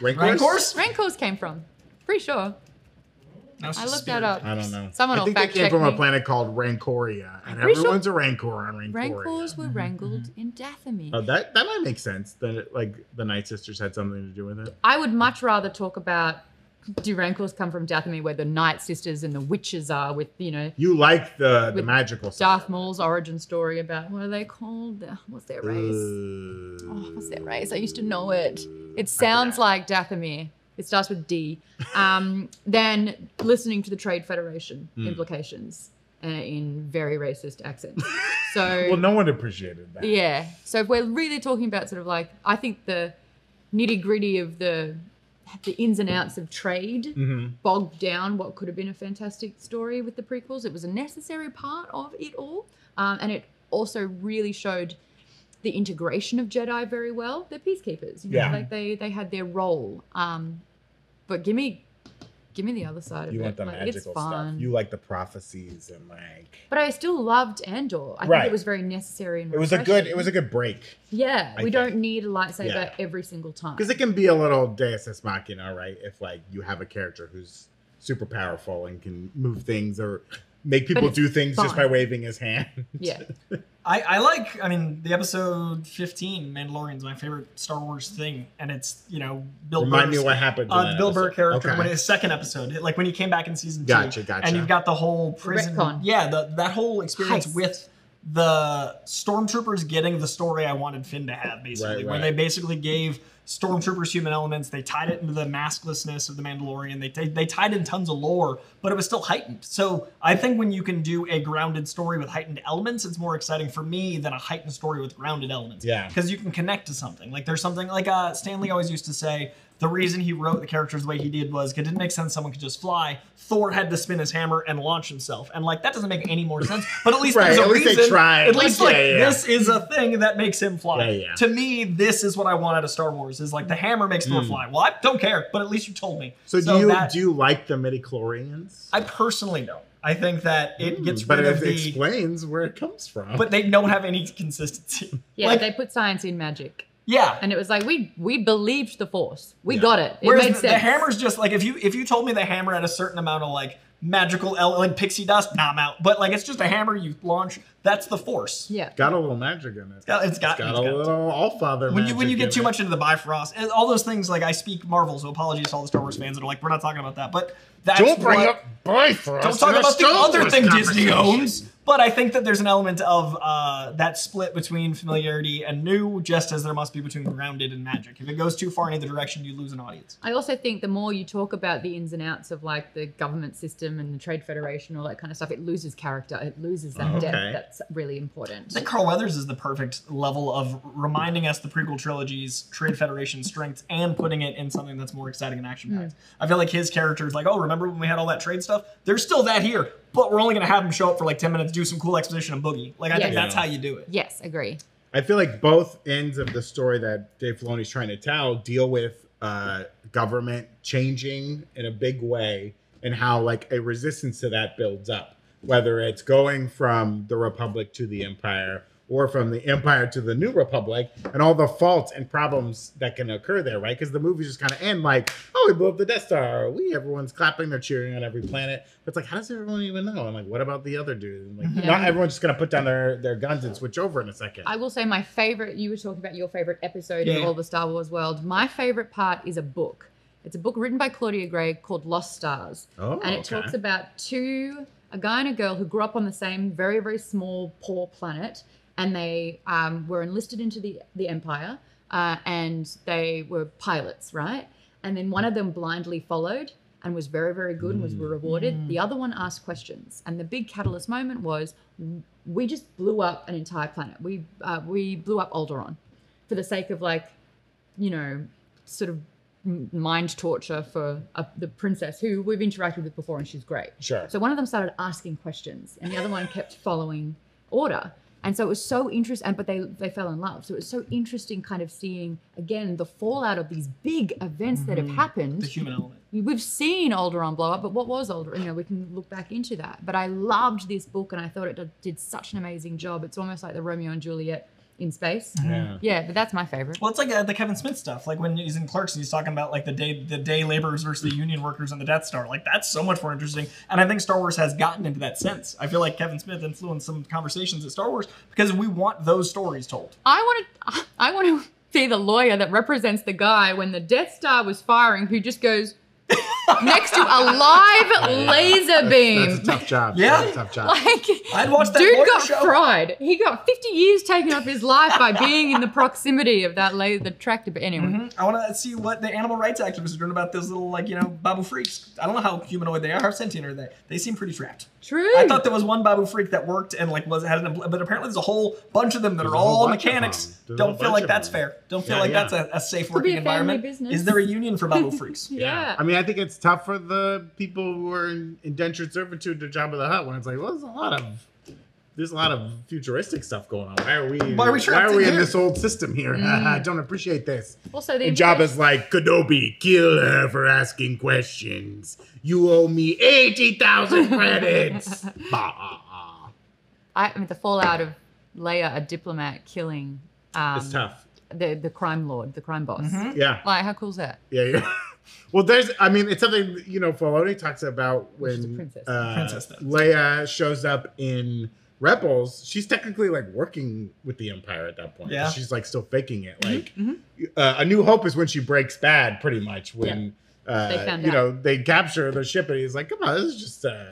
Rancors came from. Pretty sure. I looked that up. I don't know. Someone will fact check me. I think they came from a planet called Rancoria, and everyone's a Rancor on Rancoria. Rancors were wrangled in Dathomir. Oh, that might make sense. That like the Night Sisters had something to do with it. I would much rather talk about do Rancors come from Dathomir, where the Night Sisters and the witches are with You like the magical stuff. Darth Maul's origin story about what are they called? What's their race? What's their race? I used to know it. It sounds like Dathomir. It starts with D. Then listening to the Trade Federation implications in very racist accent. So well, no one appreciated that. Yeah. So if we're really talking about sort of like, I think the nitty gritty of the ins and outs of trade bogged down what could have been a fantastic story with the prequels. It was a necessary part of it all, and it also really showed the integration of Jedi very well. They're peacekeepers, like they had their role. But give me the other side of it. You want the magical stuff. You like the prophecies and like. But I still loved Andor. I think it was very necessary and refreshing. It was a good break. Yeah, we don't need a lightsaber every single time. Because it can be a little Deus Ex Machina, right? If like you have a character who's super powerful and can move things or make people do things just by waving his hand. Yeah. I mean, the episode 15, Mandalorian's my favorite Star Wars thing. And it's, Bill Burr's. Remind me what happened to the Bill Burr character when his second episode, like when he came back in season 2. Gotcha. And you've got the whole prison. Retcon. Yeah, that whole experience with the stormtroopers getting the story I wanted Finn to have, basically. Where they basically gave Stormtroopers' human elements. They tied it into the masklessness of the Mandalorian. They tied in tons of lore, but it was still heightened. So I think when you can do a grounded story with heightened elements, it's more exciting for me than a heightened story with grounded elements. Yeah. Because you can connect to something. Like there's something like Stan Lee always used to say, the reason he wrote the characters the way he did was it didn't make sense someone could just fly. Thor had to spin his hammer and launch himself. And like, that doesn't make any more sense, but at least there's a reason. At least like, this is a thing that makes him fly. To me, this is what I want out of Star Wars is like the hammer makes Thor fly. Well, I don't care, but at least you told me. So do you like the midichlorians? I personally don't. I think that it gets rid of the... But it explains where it comes from. But they don't have any consistency. Yeah, like, they put science in magic. Yeah, and it was like we believed the Force. We got it. It made sense. The hammer's just like if you told me the hammer had a certain amount of like magical like pixie dust, nah, I'm out. But like it's just a hammer you launch. That's the Force. Yeah, got a little magic in it. It's got a little Allfather. When you get too much into the Bifrost and all those things, like I speak Marvel, so apologies to all the Star Wars fans that are like we're not talking about that. But that's don't bring up Bifrost. Don't talk about the other thing Disney owns. But I think that there's an element of that split between familiarity and new, just as there must be between grounded and magic. If it goes too far in either direction, you lose an audience. I also think the more you talk about the ins and outs of like the government system and the trade federation, all that kind of stuff, it loses character. It loses that depth. That's really important. I think Carl Weathers is the perfect level of reminding us the prequel trilogy's trade federation strengths and putting it in something that's more exciting and action-packed. I feel like his character is like, oh, remember when we had all that trade stuff? There's still that here. But we're only going to have him show up for like 10 minutes, do some cool exposition and boogie. Like, I think that's how you do it. Yes, agree. I feel like both ends of the story that Dave Filoni's trying to tell deal with government changing in a big way and how like a resistance to that builds up, whether it's going from the Republic to the Empire or from the Empire to the New Republic and all the faults and problems that can occur there, right? Because the movies just kind of end like, oh, we blew up the Death Star. Everyone's clapping, they're cheering on every planet. But it's like, how does everyone even know? I'm like, what about the other dude? And like, not everyone's just going to put down their guns and switch over in a second. I will say my favorite, you were talking about your favorite episode in all the Star Wars world. My favorite part is a book. It's a book written by Claudia Gray called Lost Stars. Oh, and it talks about a guy and a girl who grew up on the same very, very small, poor planet. And they were enlisted into the Empire and they were pilots, right? And then one of them blindly followed and was very, very good and was rewarded. The other one asked questions. And the big catalyst moment was we just blew up an entire planet. We blew up Alderaan for the sake of like, you know, sort of mind torture for the princess who we've interacted with before and she's great. Sure. So one of them started asking questions and the other one kept following order. And so it was so interesting, but they fell in love. So it was so interesting kind of seeing, again, the fallout of these big events that have happened. The human element. We've seen Alderaan blow up, but what was Alderaan? You know, we can look back into that. But I loved this book and I thought it did such an amazing job. It's almost like the Romeo and Juliet in space. Yeah, but that's my favorite. Well, it's like the Kevin Smith stuff. Like when he's in Clerks and he's talking about like the day laborers versus the union workers on the Death Star. Like that's so much more interesting. And I think Star Wars has gotten into that sense. I feel like Kevin Smith influenced some conversations at Star Wars because we want those stories told. I want to be the lawyer that represents the guy when the Death Star was firing who just goes next to a live laser beam. That's a tough job. Yeah. That's a tough job. Like, I'd watch that dude got show. Fried. He got 50 years taken off his life by being in the proximity of that laser tractor. But anyway. I want to see what the animal rights activists are doing about those little, like, you know, Babu freaks. I don't know how humanoid they are. How sentient are they? They seem pretty trapped. True. I thought there was one Babu freak that worked and, like, but apparently there's a whole bunch of them that are all mechanics. Don't feel like that's fair. Don't feel like that's a safe working environment. Business. Is there a union for Babu freaks? I mean, I think it's tough for the people who are in indentured servitude to Jabba the Hutt when it's like, well, there's a lot of futuristic stuff going on. Why are we in this old system here? I don't appreciate this. Also, the Jabba's like, Kenobi, kill her for asking questions. You owe me 80,000 credits. I mean, the fallout of Leia, a diplomat, killing it's tough. The crime lord, the crime boss. Yeah. Like, how cool is that? Yeah. Well, I mean, it's something, you know, Filoni talks about when princess, Leia shows up in Rebels. She's technically, like, working with the Empire at that point. Yeah. She's, like, still faking it. Like, A New Hope is when she breaks bad, pretty much, when, they capture the ship and he's like, come on, this is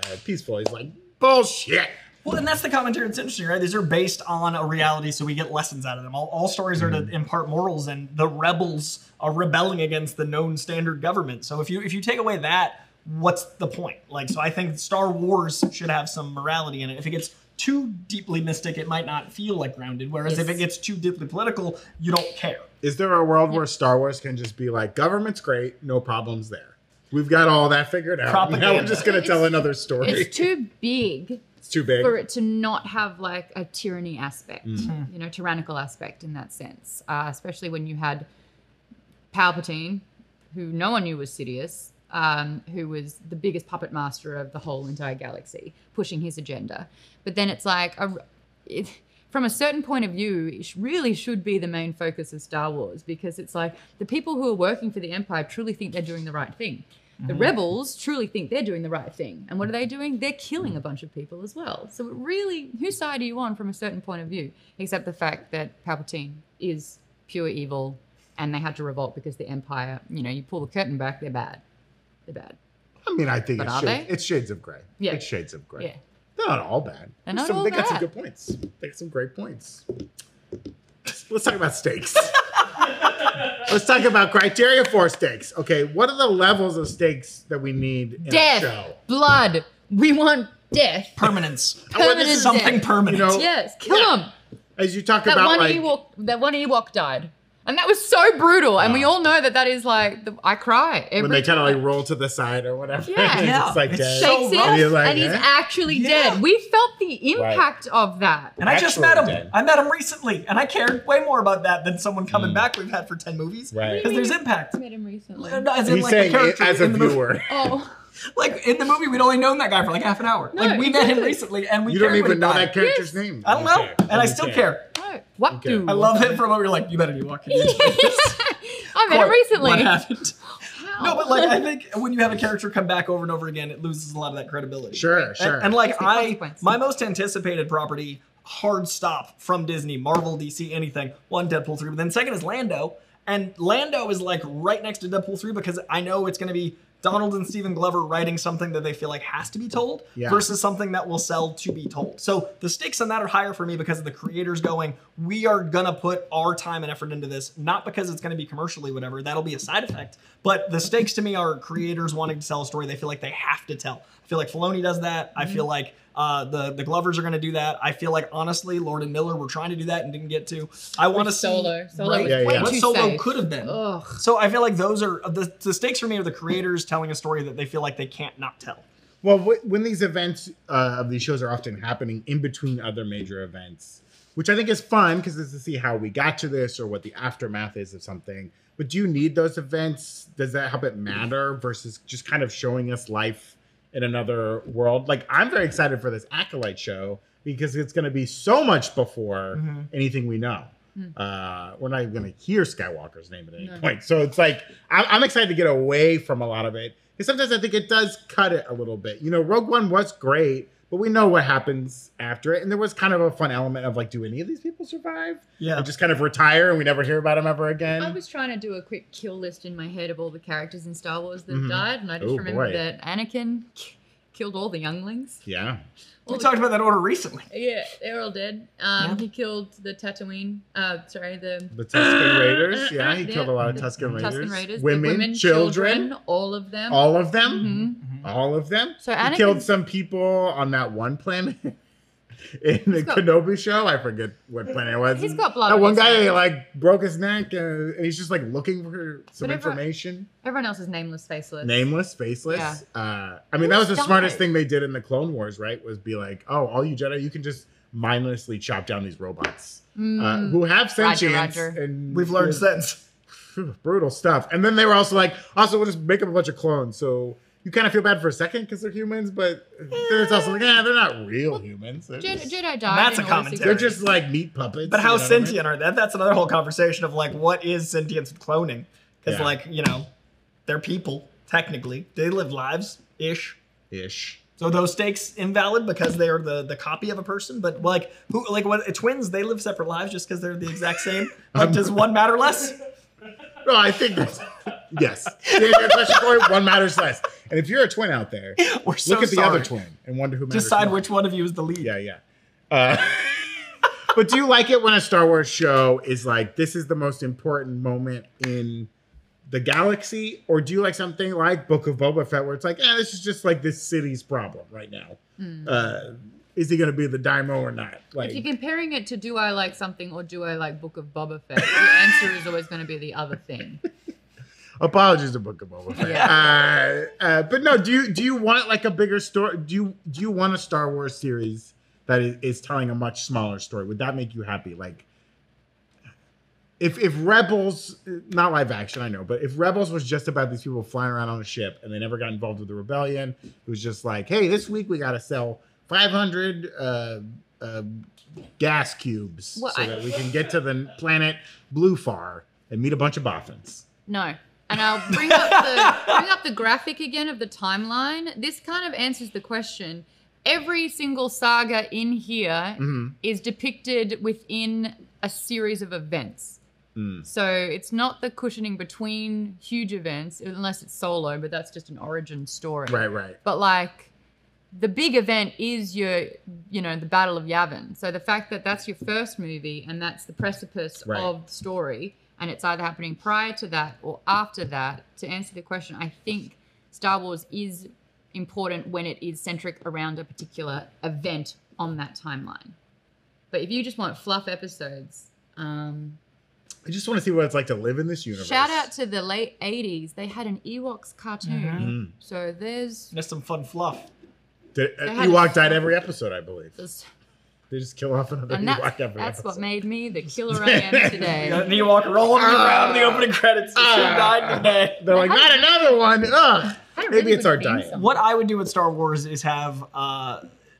just peaceful. He's like, bullshit. Well, and that's the commentary that's interesting, right? These are based on a reality, so we get lessons out of them. All stories are to impart morals, and the rebels are rebelling against the known standard government. So if you take away that, what's the point? Like, so I think Star Wars should have some morality in it. If it gets too deeply mystic, it might not feel like grounded. Whereas if it gets too deeply political, you don't care. Is there a world where Star Wars can just be like, government's great, no problems there. We've got all that figured out. Propaganda. Now we're just going to tell another story. It's too big. It's too big for it to not have like a tyranny aspect, you know, tyrannical aspect in that sense. Especially when you had Palpatine, who no one knew was Sidious, who was the biggest puppet master of the whole entire galaxy, pushing his agenda. But then it's like, from a certain point of view, it really should be the main focus of Star Wars, because it's like the people who are working for the Empire truly think they're doing the right thing. The rebels truly think they're doing the right thing. And what are they doing? They're killing a bunch of people as well. So it really, whose side are you on from a certain point of view? Except the fact that Palpatine is pure evil and they had to revolt because the Empire, you know, you pull the curtain back, they're bad. They're bad. I mean, I think it's shades of gray. Yeah. It's shades of gray. Yeah. They're not all bad. They're not all bad. They got some good points. They got some great points. Let's talk about steaks. Let's talk about criteria for steaks. Okay, what are the levels of steaks that we need in a show? Blood. We want death. Permanence. Something permanent. You know, yes, kill them. As you talk about like... That one Ewok died. And that was so brutal. And we all know that that is like, I cry. When they kind of like roll to the side or whatever. Yeah. It's like dead. Shakes him and he's actually dead. We felt the impact of that. And actually I just met him. I met him recently. And I cared way more about that than someone coming back we've had for 10 movies. Right. Because there's impact. I met him recently. As in, he's like, saying it as a viewer. Oh. Like, in the movie, we'd only known that guy for like half an hour. No, like, we met him recently, and we don't even know that character's name. I don't know, and I still care. No. What do? I love him for a moment. You're like, you better be walking. Yeah. I met him recently. What happened? Wow. No, but like, I think when you have a character come back over and over again, it loses a lot of that credibility. Sure, sure. And like, my most anticipated property, hard stop from Disney, Marvel, DC, anything. One, Deadpool 3, but then second is Lando, and Lando is like right next to Deadpool 3 because I know it's going to be Donald and Stephen Glover writing something that they feel like has to be told versus something that will sell to be told. So the stakes on that are higher for me because of the creators going, we are gonna put our time and effort into this, not because it's gonna be commercially whatever, that'll be a side effect, but the stakes to me are creators wanting to tell a story they feel like they have to tell. I feel like Filoni does that. I feel like the Glovers are gonna do that. I feel like, honestly, Lord and Miller were trying to do that and didn't get to. I want to see what Solo could have been. Ugh. So I feel like those are, the stakes for me are the creators telling a story that they feel like they can't not tell. Well, when these events of these shows are often happening in between other major events, which I think is fun because it's to see how we got to this or what the aftermath is of something. But do you need those events? Does that help it matter versus just kind of showing us life in another world? Like, I'm very excited for this Acolyte show because it's going to be so much before anything we know. We're not even going to hear Skywalker's name at any point. So it's like, I'm excited to get away from a lot of it. Because sometimes I think it does cut it a little bit. You know, Rogue One was great, but we know what happens after it. And there was kind of a fun element of like, do any of these people survive? Yeah. And just kind of retire and we never hear about them ever again. I was trying to do a quick kill list in my head of all the characters in Star Wars that died. And I just remembered that Anakin killed all the younglings. Yeah. We talked about that order recently. Yeah, they're all dead. He killed the Tatooine, the Tusken Raiders. Yeah, he killed a lot of Tusken Raiders. Women, children, all of them. All of them? All of them? So Anakin, he killed some people on that one planet in the Kenobi show. I forget what planet it was. He's got blood. That one guy, he like broke his neck and he's just like looking for some information. Everyone else is nameless, faceless. Nameless, faceless. Yeah. I mean, that was the smartest thing they did in the Clone Wars, right? Was be like, oh, all you Jedi, you can just mindlessly chop down these robots who have sentience. And we've learned since. Brutal stuff. And then they were also like, also we'll just make up a bunch of clones. So you kind of feel bad for a second because they're humans, but it's also like, they're not real humans. Jedi died. That's a commentary. They're just like meat puppets. But how sentient are they? That's another whole conversation of like, what is sentience with cloning? Because like, you know, they're people, technically. They live lives-ish. So those stakes invalid because they are the copy of a person, but like, who, like what, twins, they live separate lives just because they're the exact same. Like, does one matter less? No, I think that's... Yes. Question for you, one matters less. And if you're a twin out there, look at the other twin and wonder who matters. Decide which one of you is the lead. Yeah, yeah. But do you like it when a Star Wars show is like, this is the most important moment in the galaxy? Or do you like something like Book of Boba Fett where it's like, eh, this is just like this city's problem right now. Mm. Is he going to be the daimo or not? Like, if you're comparing it to do I like something or do I like Book of Boba Fett, the answer is always going to be the other thing. Apologies to Book of Boba Fett. Yeah. But no, do you want like a bigger story? Do you want a Star Wars series that is telling a much smaller story? Would that make you happy? Like, if Rebels, not live action, I know, but if Rebels was just about these people flying around on a ship and they never got involved with the rebellion, it was just like, hey, this week we got to sell 500 gas cubes so that we can get to the planet Blufar and meet a bunch of Bothans. No. And I'll bring up the graphic again of the timeline. This kind of answers the question. Every single saga in here is depicted within a series of events. Mm. So it's not the cushioning between huge events, unless it's Solo, but that's just an origin story. Right, right. But like, the big event is your, you know, the Battle of Yavin. So the fact that that's your first movie and that's the precipice of the story, and it's either happening prior to that or after that, to answer the question, I think Star Wars is important when it is centric around a particular event on that timeline. But if you just want fluff episodes... I just want to see what it's like to live in this universe. Shout out to the late 80s. They had an Ewoks cartoon. Mm-hmm. So there's some fun fluff. Ewok died every episode, I believe. They just kill off another Ewok every episode. That's what made me the killer I am today. An Ewok rolling around in the opening credits. She died today. They're like, not another one. Ugh. Maybe it's our diet. What I would do with Star Wars is have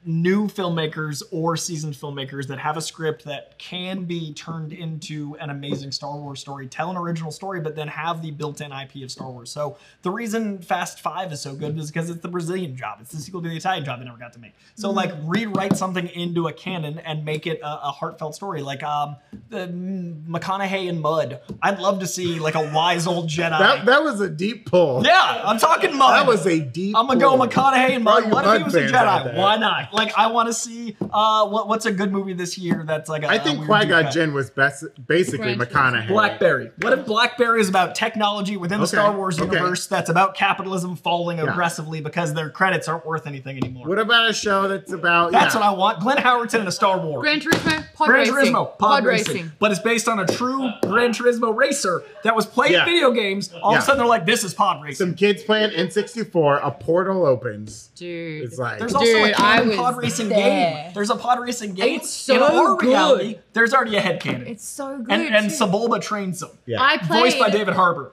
new filmmakers or seasoned filmmakers that have a script that can be turned into an amazing Star Wars story, tell an original story, but then have the built-in IP of Star Wars. So the reason Fast Five is so good is because it's the Brazilian Job. It's the sequel to the Italian Job they never got to make. So like rewrite something into a canon and make it a heartfelt story. Like the McConaughey and Mud. I'd love to see like a wise old Jedi. That was a deep pull. Yeah, I'm talking Mud. That was a deep pull. I'm gonna go McConaughey and Mud. What if he was a Jedi? Why not? Like, I want to see what's a good movie this year that's like a I think Qui-Gon Jinn was basically McConaughey. Blackberry. What if Blackberry is about technology within the Star Wars universe that's about capitalism falling aggressively because their credits aren't worth anything anymore? What about a show that's about... That's what I want. Glenn Howerton in a Star Wars. Gran Turismo Pod Racing. But it's based on a true Gran Turismo racer that was playing video games. All of a sudden, they're like, this is pod racing. Some kids playing N64, a portal opens. Dude. It's like... There's also a pod racing game. There's a pod racing game. It's so in our reality, there's already a headcanon. It's so good. And Sebulba trains them. Yeah. Voiced by David Harbour.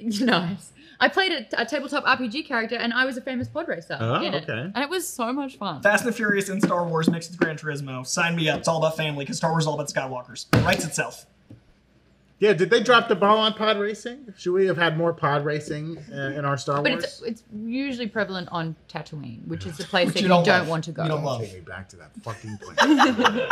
Nice. I played a tabletop RPG character, and I was a famous pod racer. Oh, okay. And it was so much fun. Fast and the Furious and Star Wars mixed with Gran Turismo. Sign me up. It's all about family, because Star Wars is all about Skywalkers. It writes itself. Yeah, did they drop the ball on pod racing? Should we have had more pod racing in our Star Wars? But it's usually prevalent on Tatooine, which is the place that you don't want to go. You don't love. Take me back to that fucking planet.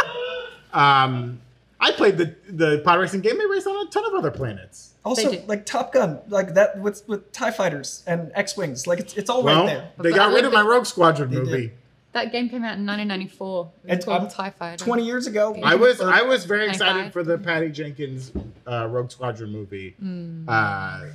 I played the pod racing game. They raced on a ton of other planets. Also, like Top Gun, like that with TIE Fighters and X-Wings. Like it's all right there. They got rid of my Rogue Squadron movie. That game came out in 1994. It's called TIE Fighter. 20 years ago. I was very excited for the Patty Jenkins Rogue Squadron movie. Mm. I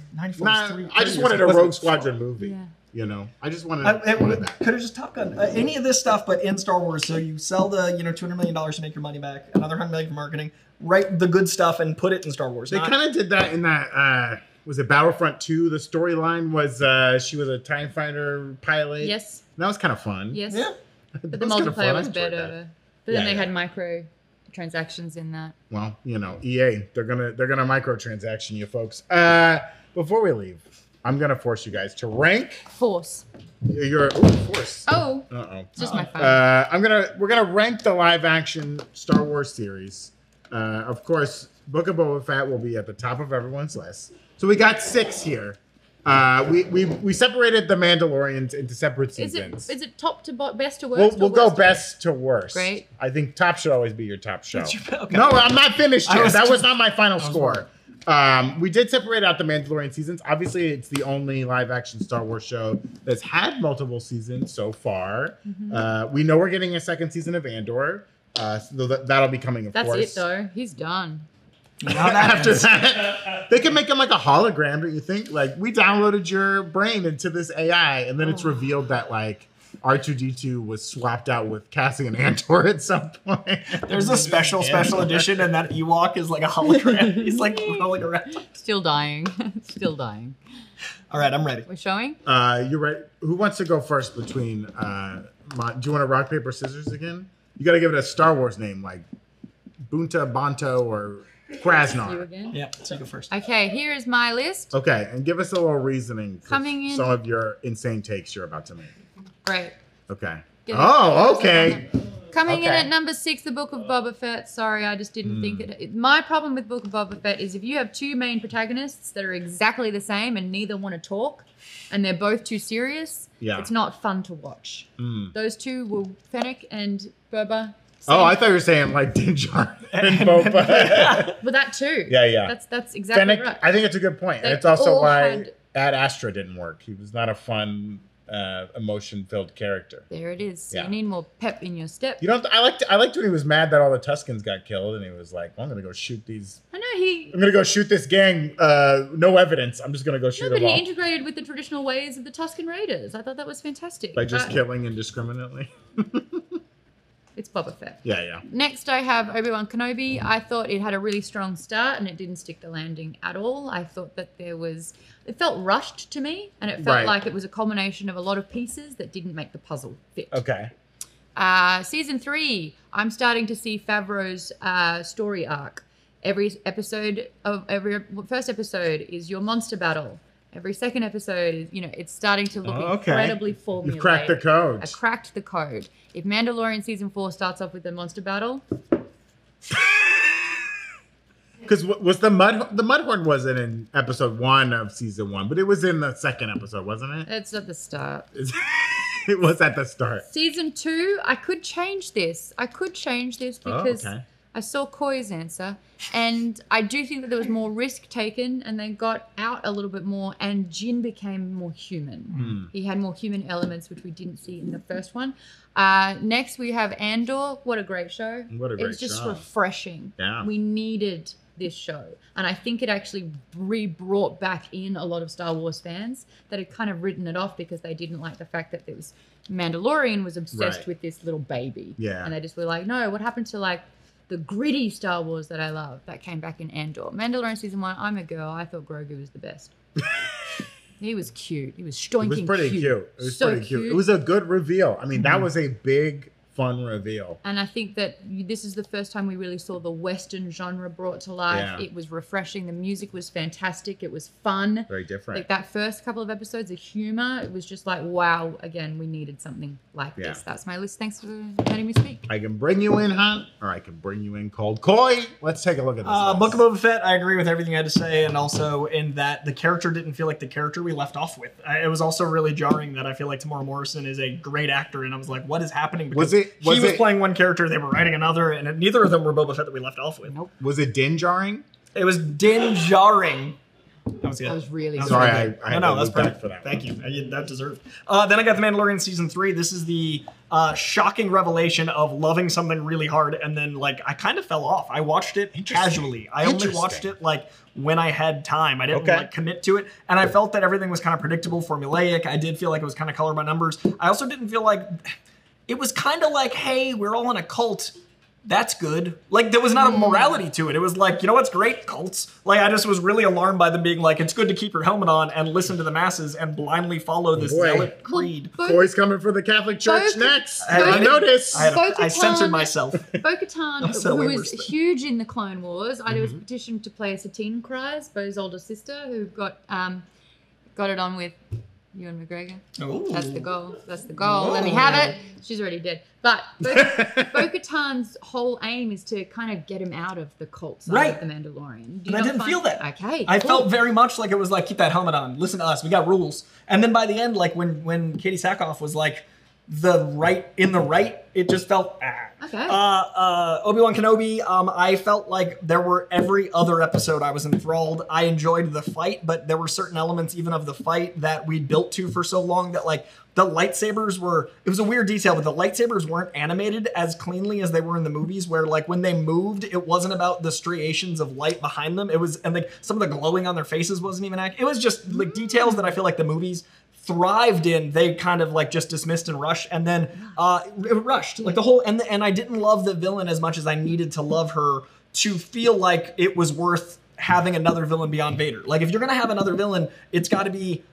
just wanted a Rogue Squadron movie. Yeah. You know, I just wanted. Could have just Top Gun any of this stuff, but in Star Wars. So you sell the $200 million to make your money back, another $100 million for marketing. Write the good stuff and put it in Star Wars. They kind of did that in that. Was it Battlefront 2? The storyline was she was a TIE Fighter pilot. Yes. And that was kind of fun. Yes. Yeah. But the multiplayer was better. But then they had microtransactions in that. Well, you know, EA, they're gonna microtransaction you folks. Before we leave, I'm gonna force you guys to rank. Force. Force. Oh. Uh-oh. It's just my phone. We're gonna rank the live action Star Wars series. Of course, Book of Boba Fett will be at the top of everyone's list. So we got 6 here. We separated the Mandalorians into separate seasons. Is it top to best to worst? We'll go best to worst. Great. I think top should always be your top show. Okay. No, I'm not finished yet. That was not my final score. We did separate out the Mandalorian seasons. Obviously, it's the only live-action Star Wars show that's had multiple seasons so far. Mm-hmm. We know we're getting a second season of Andor. So that'll be coming, of course. That's it, though. He's done. After that, they can make him like a hologram, don't you think? Like, we downloaded your brain into this AI, and then it's revealed that, like, R2-D2 was swapped out with Cassian Andor at some point. There's a special edition, and that Ewok is like a hologram. He's like rolling around. Still dying. Still dying. All right, I'm ready. We're showing? You're right. Who wants to go first between... do you want to rock, paper, scissors again? You got to give it a Star Wars name, like Bunta, Bonto, or... Krasnar. Yeah, so you go first. Okay, here is my list. Okay, and give us a little reasoning for some of your insane takes you're about to make. Great. Okay. Coming in at number 6, the Book of Boba Fett. Sorry, I just didn't think it. My problem with Book of Boba Fett is if you have two main protagonists that are exactly the same and neither want to talk and they're both too serious, it's not fun to watch. Those two were Fennec and Boba. Same. Oh, I thought you were saying like Din Djarin and Boba. Well, that too. Yeah, yeah. That's exactly Fennec, right. I think it's a good point. It's also why Ad Astra didn't work. He was not a fun, emotion-filled character. There it is. Yeah. You need more pep in your step. You don't. I liked when he was mad that all the Tuskens got killed, and he was like, well, "I'm gonna go shoot these." I know I'm gonna go shoot this gang. No evidence. I'm just gonna go shoot them all. But he integrated with the traditional ways of the Tusken Raiders. I thought that was fantastic. By just killing indiscriminately. It's Boba Fett. Yeah, yeah. Next, I have Obi-Wan Kenobi. I thought it had a really strong start and it didn't stick the landing at all. I thought that it felt rushed to me, and it felt like it was a culmination of a lot of pieces that didn't make the puzzle fit. Okay. Season 3, I'm starting to see Favreau's story arc. First episode is your monster battle. Every second episode is, it's starting to look incredibly formulated. You've cracked the code. I cracked the code. If Mandalorian Season 4 starts off with the monster battle. Because was the Mudhorn wasn't in episode 1 of season 1, but it was in the second episode, wasn't it? It's at the start. It was at the start. Season 2, I could change this. Because I saw Koi's answer, and I do think that there was more risk taken, and they got out a little bit more, and Jyn became more human. He had more human elements, which we didn't see in the first one. Next, we have Andor. What a great show. What a great show. It was just refreshing. Yeah. We needed this show, and I think it actually re-brought back in a lot of Star Wars fans that had kind of written it off because they didn't like the fact that Mandalorian was obsessed with this little baby. Yeah. And they just were like, no, what happened to, like, the gritty Star Wars that I love that came back in Andor. Mandalorian Season 1, I'm a girl. I thought Grogu was the best. He was cute. He was stoinking cute. It was pretty cute. It was so pretty cute. It was a good reveal. I mean, that was a big, fun reveal. And I think that this is the first time we really saw the Western genre brought to life. Yeah. It was refreshing. The music was fantastic. It was fun. Very different. Like that first couple of episodes, the humor, it was just like, wow, again, we needed something like this. That's my list. Thanks for letting me speak. I can bring you in hot, or I can bring you in cold. Koi, let's take a look at this list. Book of Boba Fett, I agree with everything I had to say, and also in that the character didn't feel like the character we left off with. It was also really jarring that I feel like Tamara Morrison is a great actor, and I was like, what is happening? Because he was playing one character, they were writing another, and neither of them were Boba Fett that we left off with. Nope. Was it Din Djarin? It was Din Djarin. That was good. That was really good. Sorry, I that's perfect for that. Thank you. That deserved. Then I got The Mandalorian Season 3. This is the shocking revelation of loving something really hard, and then, like, I kind of fell off. I watched it casually. I only watched it, like, when I had time. I didn't, like, commit to it, and I felt that everything was kind of predictable, formulaic. I did feel like it was kind of color by numbers. I also didn't feel like... It was kind of like, hey, we're all in a cult. That's good. Like, there was not a morality to it. It was like, you know what's great? Cults. Like, I just was really alarmed by them being like, it's good to keep your helmet on and listen to the masses and blindly follow this zealot creed. Boy's coming for the Catholic Church next. I censored myself. Bo-Katan, who was huge in the Clone Wars. I was petitioned to play Satine Kryze, Bo's older sister, who got it on with... Ewan McGregor. Ooh. That's the goal. That's the goal. Whoa. Let me have it. She's already dead. But Bo-Katan's whole aim is to kind of get him out of the cult side of the Mandalorian. But I didn't feel that. Okay. I felt very much like it was like, keep that helmet on. Listen to us. We got rules. And then by the end, like when Katie Sackhoff was like, it just felt bad. Okay. Obi-Wan Kenobi, I felt like there were every other episode I was enthralled. I enjoyed the fight, but there were certain elements even of the fight that we built to for so long that like the lightsabers were, it was a weird detail, but the lightsabers weren't animated as cleanly as they were in the movies where like when they moved, it wasn't about the striations of light behind them. It was, and like some of the glowing on their faces wasn't even, it was just like details that I feel like the movies thrived in, they kind of like just dismissed and rushed, and then it rushed like the whole, and I didn't love the villain as much as I needed to love her to feel like it was worth having another villain beyond Vader. Like if you're gonna have another villain, it's got to be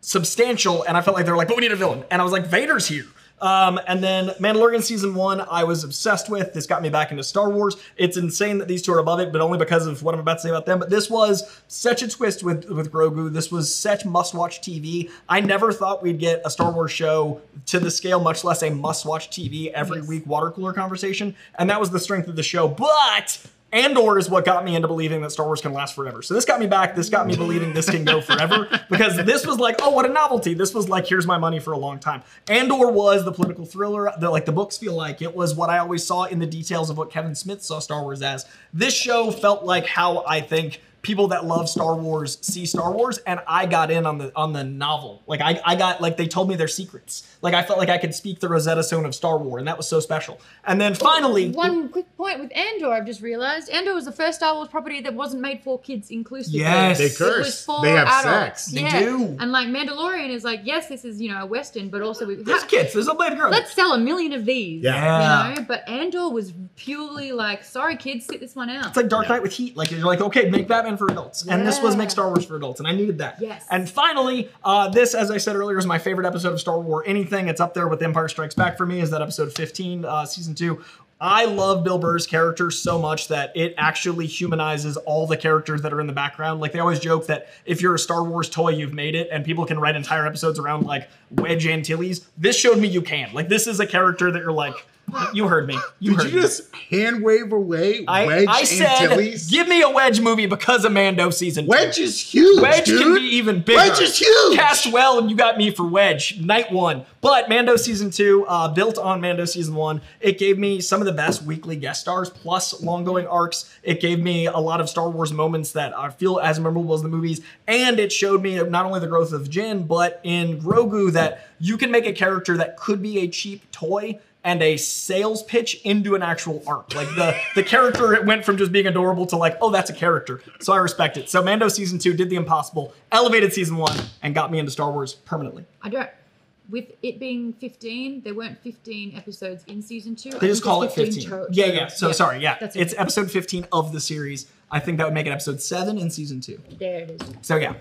substantial, and I felt like they're like, but we need a villain, and I was like, Vader's here. And then Mandalorian season 1, I was obsessed with. This got me back into Star Wars. It's insane that these two are above it, but only because of what I'm about to say about them. But this was such a twist with Grogu. This was such must-watch TV. I never thought we'd get a Star Wars show to the scale, much less a must-watch TV every week water cooler conversation. And that was the strength of the show. But Andor is what got me into believing that Star Wars can last forever. So this got me back. This got me believing this can go forever because this was like, oh, what a novelty. This was like, here's my money for a long time. Andor was the political thriller that like the books feel like. It was what I always saw in the details of what Kevin Smith saw Star Wars as. This show felt like how I think people that love Star Wars see Star Wars, and I got in on the novel. Like I got, like they told me their secrets. Like I felt like I could speak the Rosetta Stone of Star Wars, and that was so special. And then finally— One quick point with Andor, I've just realized. Andor was the first Star Wars property that wasn't made for kids inclusive. Yes, they curse. It was for adults. Sex. They do. And like Mandalorian is like, yes, this is, you know, a Western, but also— There's kids, there's a blade girl. Let's sell a million of these, you know? But Andor was purely like, sorry kids, sit this one out. It's like Dark Knight with Heat. Like you're like, okay, make Batman for adults, and this was make Star Wars for adults, and I needed that. Yes. And finally, this, as I said earlier, is my favorite episode of Star Wars anything. It's up there with Empire Strikes Back for me, is that episode 15, season 2. I love Bill Burr's character so much that it actually humanizes all the characters that are in the background. Like they always joke that if you're a Star Wars toy, you've made it, and people can write entire episodes around like Wedge Antilles. This showed me you can. Like this is a character that you're like, you heard me. Did you just hand wave away Wedge Antilles? Said, give me a Wedge movie because of Mando season 2. Wedge is huge, Wedge can be even bigger. Wedge is huge. Cast well and you got me for Wedge, night 1. But Mando season 2, built on Mando season 1, it gave me some of the best weekly guest stars plus long going arcs. It gave me a lot of Star Wars moments that I feel as memorable as the movies. And it showed me not only the growth of Jyn, but in Grogu that you can make a character that could be a cheap toy and a sales pitch into an actual arc. Like the character, it went from just being adorable to like, oh, that's a character. So I respect it. So Mando season 2 did the impossible, elevated season 1, and got me into Star Wars permanently. With it being 15, there weren't 15 episodes in season 2. They just call it 15. Yeah. So sorry, yeah. It's episode 15 of the series. I think that would make it episode 7 in season 2. There it is. So yeah,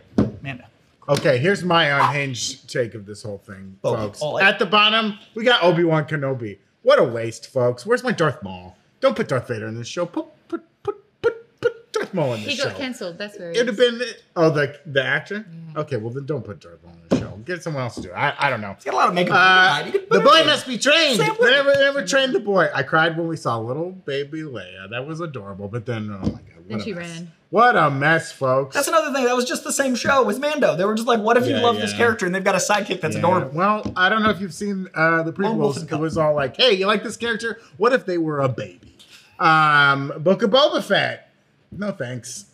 Mando. Okay, here's my unhinged take of this whole thing, folks. At the bottom, we got Obi-Wan Kenobi. What a waste, folks. Where's my Darth Maul? Don't put Darth Vader in this show. Put Darth Maul in this show. He got canceled. That's where it would have been. Oh, the actor? Yeah. Okay, well, then don't put Darth Maul in the show. Get someone else to do it. I don't know. He's got a lot of makeup. The boy must be trained. Never trained the boy. I cried when we saw little baby Leia. That was adorable. But then, oh, my God. Then she ran. What a mess, folks. That's another thing. That was just the same show with Mando. They were just like, what if you love this character? And they've got a sidekick that's adorable. Well, I don't know if you've seen the prequels. It was all like, hey, you like this character? What if they were a baby? Book of Boba Fett. No thanks. It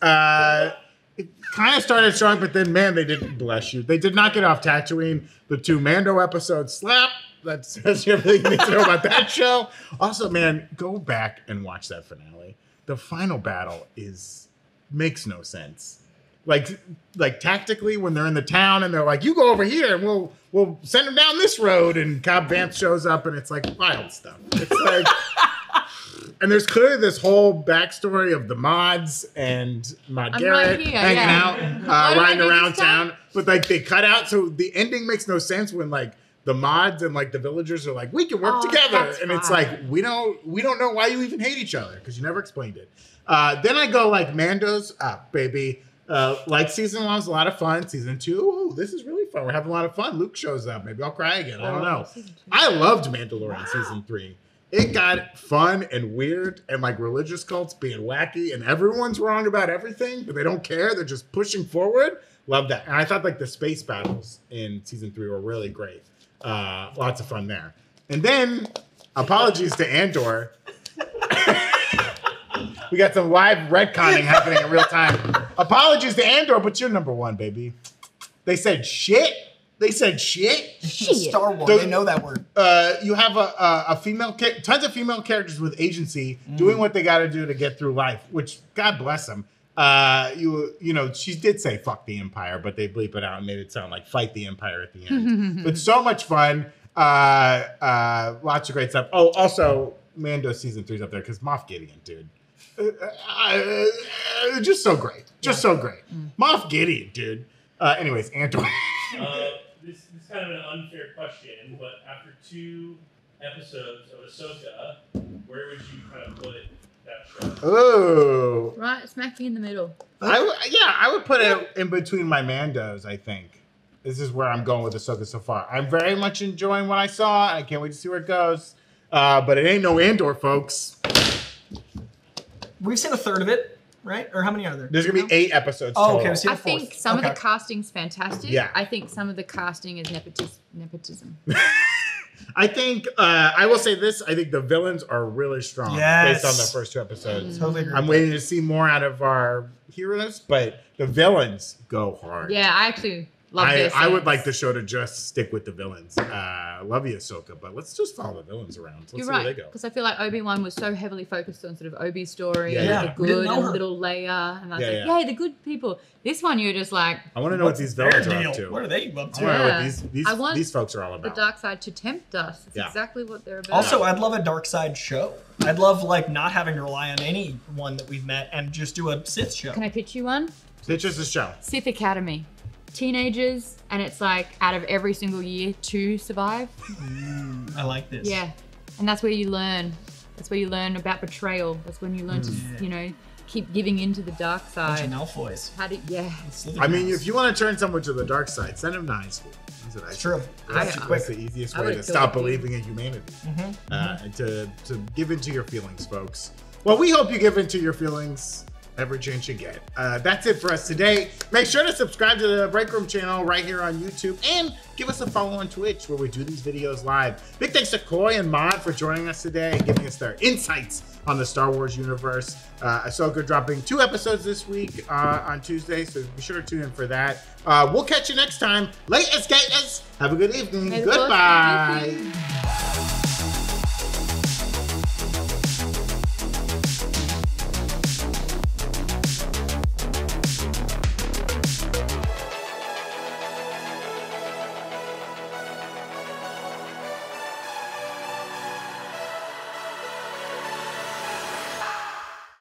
kind of started strong, but then, man, they didn't bless you. They did not get off Tatooine. The 2 Mando episodes slap. That says everything you need to know about that show. Also, man, go back and watch that finale. The final battle makes no sense. Like tactically, when they're in the town and they're like, you go over here and we'll send them down this road, and Cobb Vanth shows up and it's like wild stuff. It's like, and there's clearly this whole backstory of the mods and Mod Garrett hanging out, riding around town. But like they cut out, so the ending makes no sense when like the mods and like the villagers are like, we can work together. And it's like, we don't know why you even hate each other because you never explained it. Then I go like Mando's up, baby. Like season 1 was a lot of fun. Season 2, ooh, this is really fun. We're having a lot of fun. Luke shows up. Maybe I'll cry again. I don't know. I loved Mandalorian season 3. It got fun and weird and like religious cults being wacky and everyone's wrong about everything, but they don't care. They're just pushing forward. Love that. And I thought like the space battles in season 3 were really great. Lots of fun there. And then, apologies to Andor. We got some live retconning happening in real time. Apologies to Andor, but you're number one, baby. They said shit. They said shit. Star Wars. They know that word. You have a female, tons of female characters with agency doing what they got to do to get through life. Which, God bless them. You know, she did say "fuck the Empire," but they bleep it out and made it sound like "fight the Empire" at the end. But so much fun. Lots of great stuff. Oh, also, Mando season 3's up there because Moff Gideon, dude. Just so great. Just so great. Moff Gideon, dude. Anyways, Antoine. This is kind of an unfair question, but after 2 episodes of Ahsoka, where would you kind of put that show? Oh. Right, smack me in the middle. I would put it in between my Mandos, I think. This is where I'm going with Ahsoka so far. I'm very much enjoying what I saw. I can't wait to see where it goes. But it ain't no Andor, folks. We've seen a third of it. Right? Or how many are there? There's going to be 8 episodes. Oh, okay. I think some of the casting's fantastic. Yeah. I think some of the casting is nepotism. I think, I will say this, I think the villains are really strong based on the first 2 episodes. Totally agree. I'm waiting to see more out of our heroes, but the villains go hard. Yeah, I actually love this. I would like the show to just stick with the villains. Love you, Ahsoka, but let's just follow the villains around. Let's see where they go. Because I feel like Obi-Wan was so heavily focused on sort of Obi's story, the good, and little Leia, and I was like, yay, the good people. This one, you're just like, I want to know what these villains are up to. What are they up to? I want to know what these folks are all about. The dark side to tempt us. It's exactly what they're about. Also, I'd love a dark side show. I'd love like not having to rely on anyone that we've met and just do a Sith show. Can I pitch you one? Pitch us a show. Sith Academy. Teenagers, and it's like out of every single year 2 survive. I like this. Yeah, and that's where you learn. That's where you learn about betrayal. That's when you learn to, you know, keep giving in to the dark side. How do, I mean, if you want to turn someone to the dark side, send them to high school. That's true. That's the easiest way to stop believing in humanity and to give into your feelings, folks. Well, we hope you give into your feelings. Every chance you get. That's it for us today. Make sure to subscribe to the Break Room channel right here on YouTube and give us a follow on Twitch where we do these videos live. Big thanks to Koi and Mod for joining us today and giving us their insights on the Star Wars universe. Ahsoka dropping 2 episodes this week on Tuesday, so be sure to tune in for that. We'll catch you next time. Latest, gators. Have a good evening. Goodbye.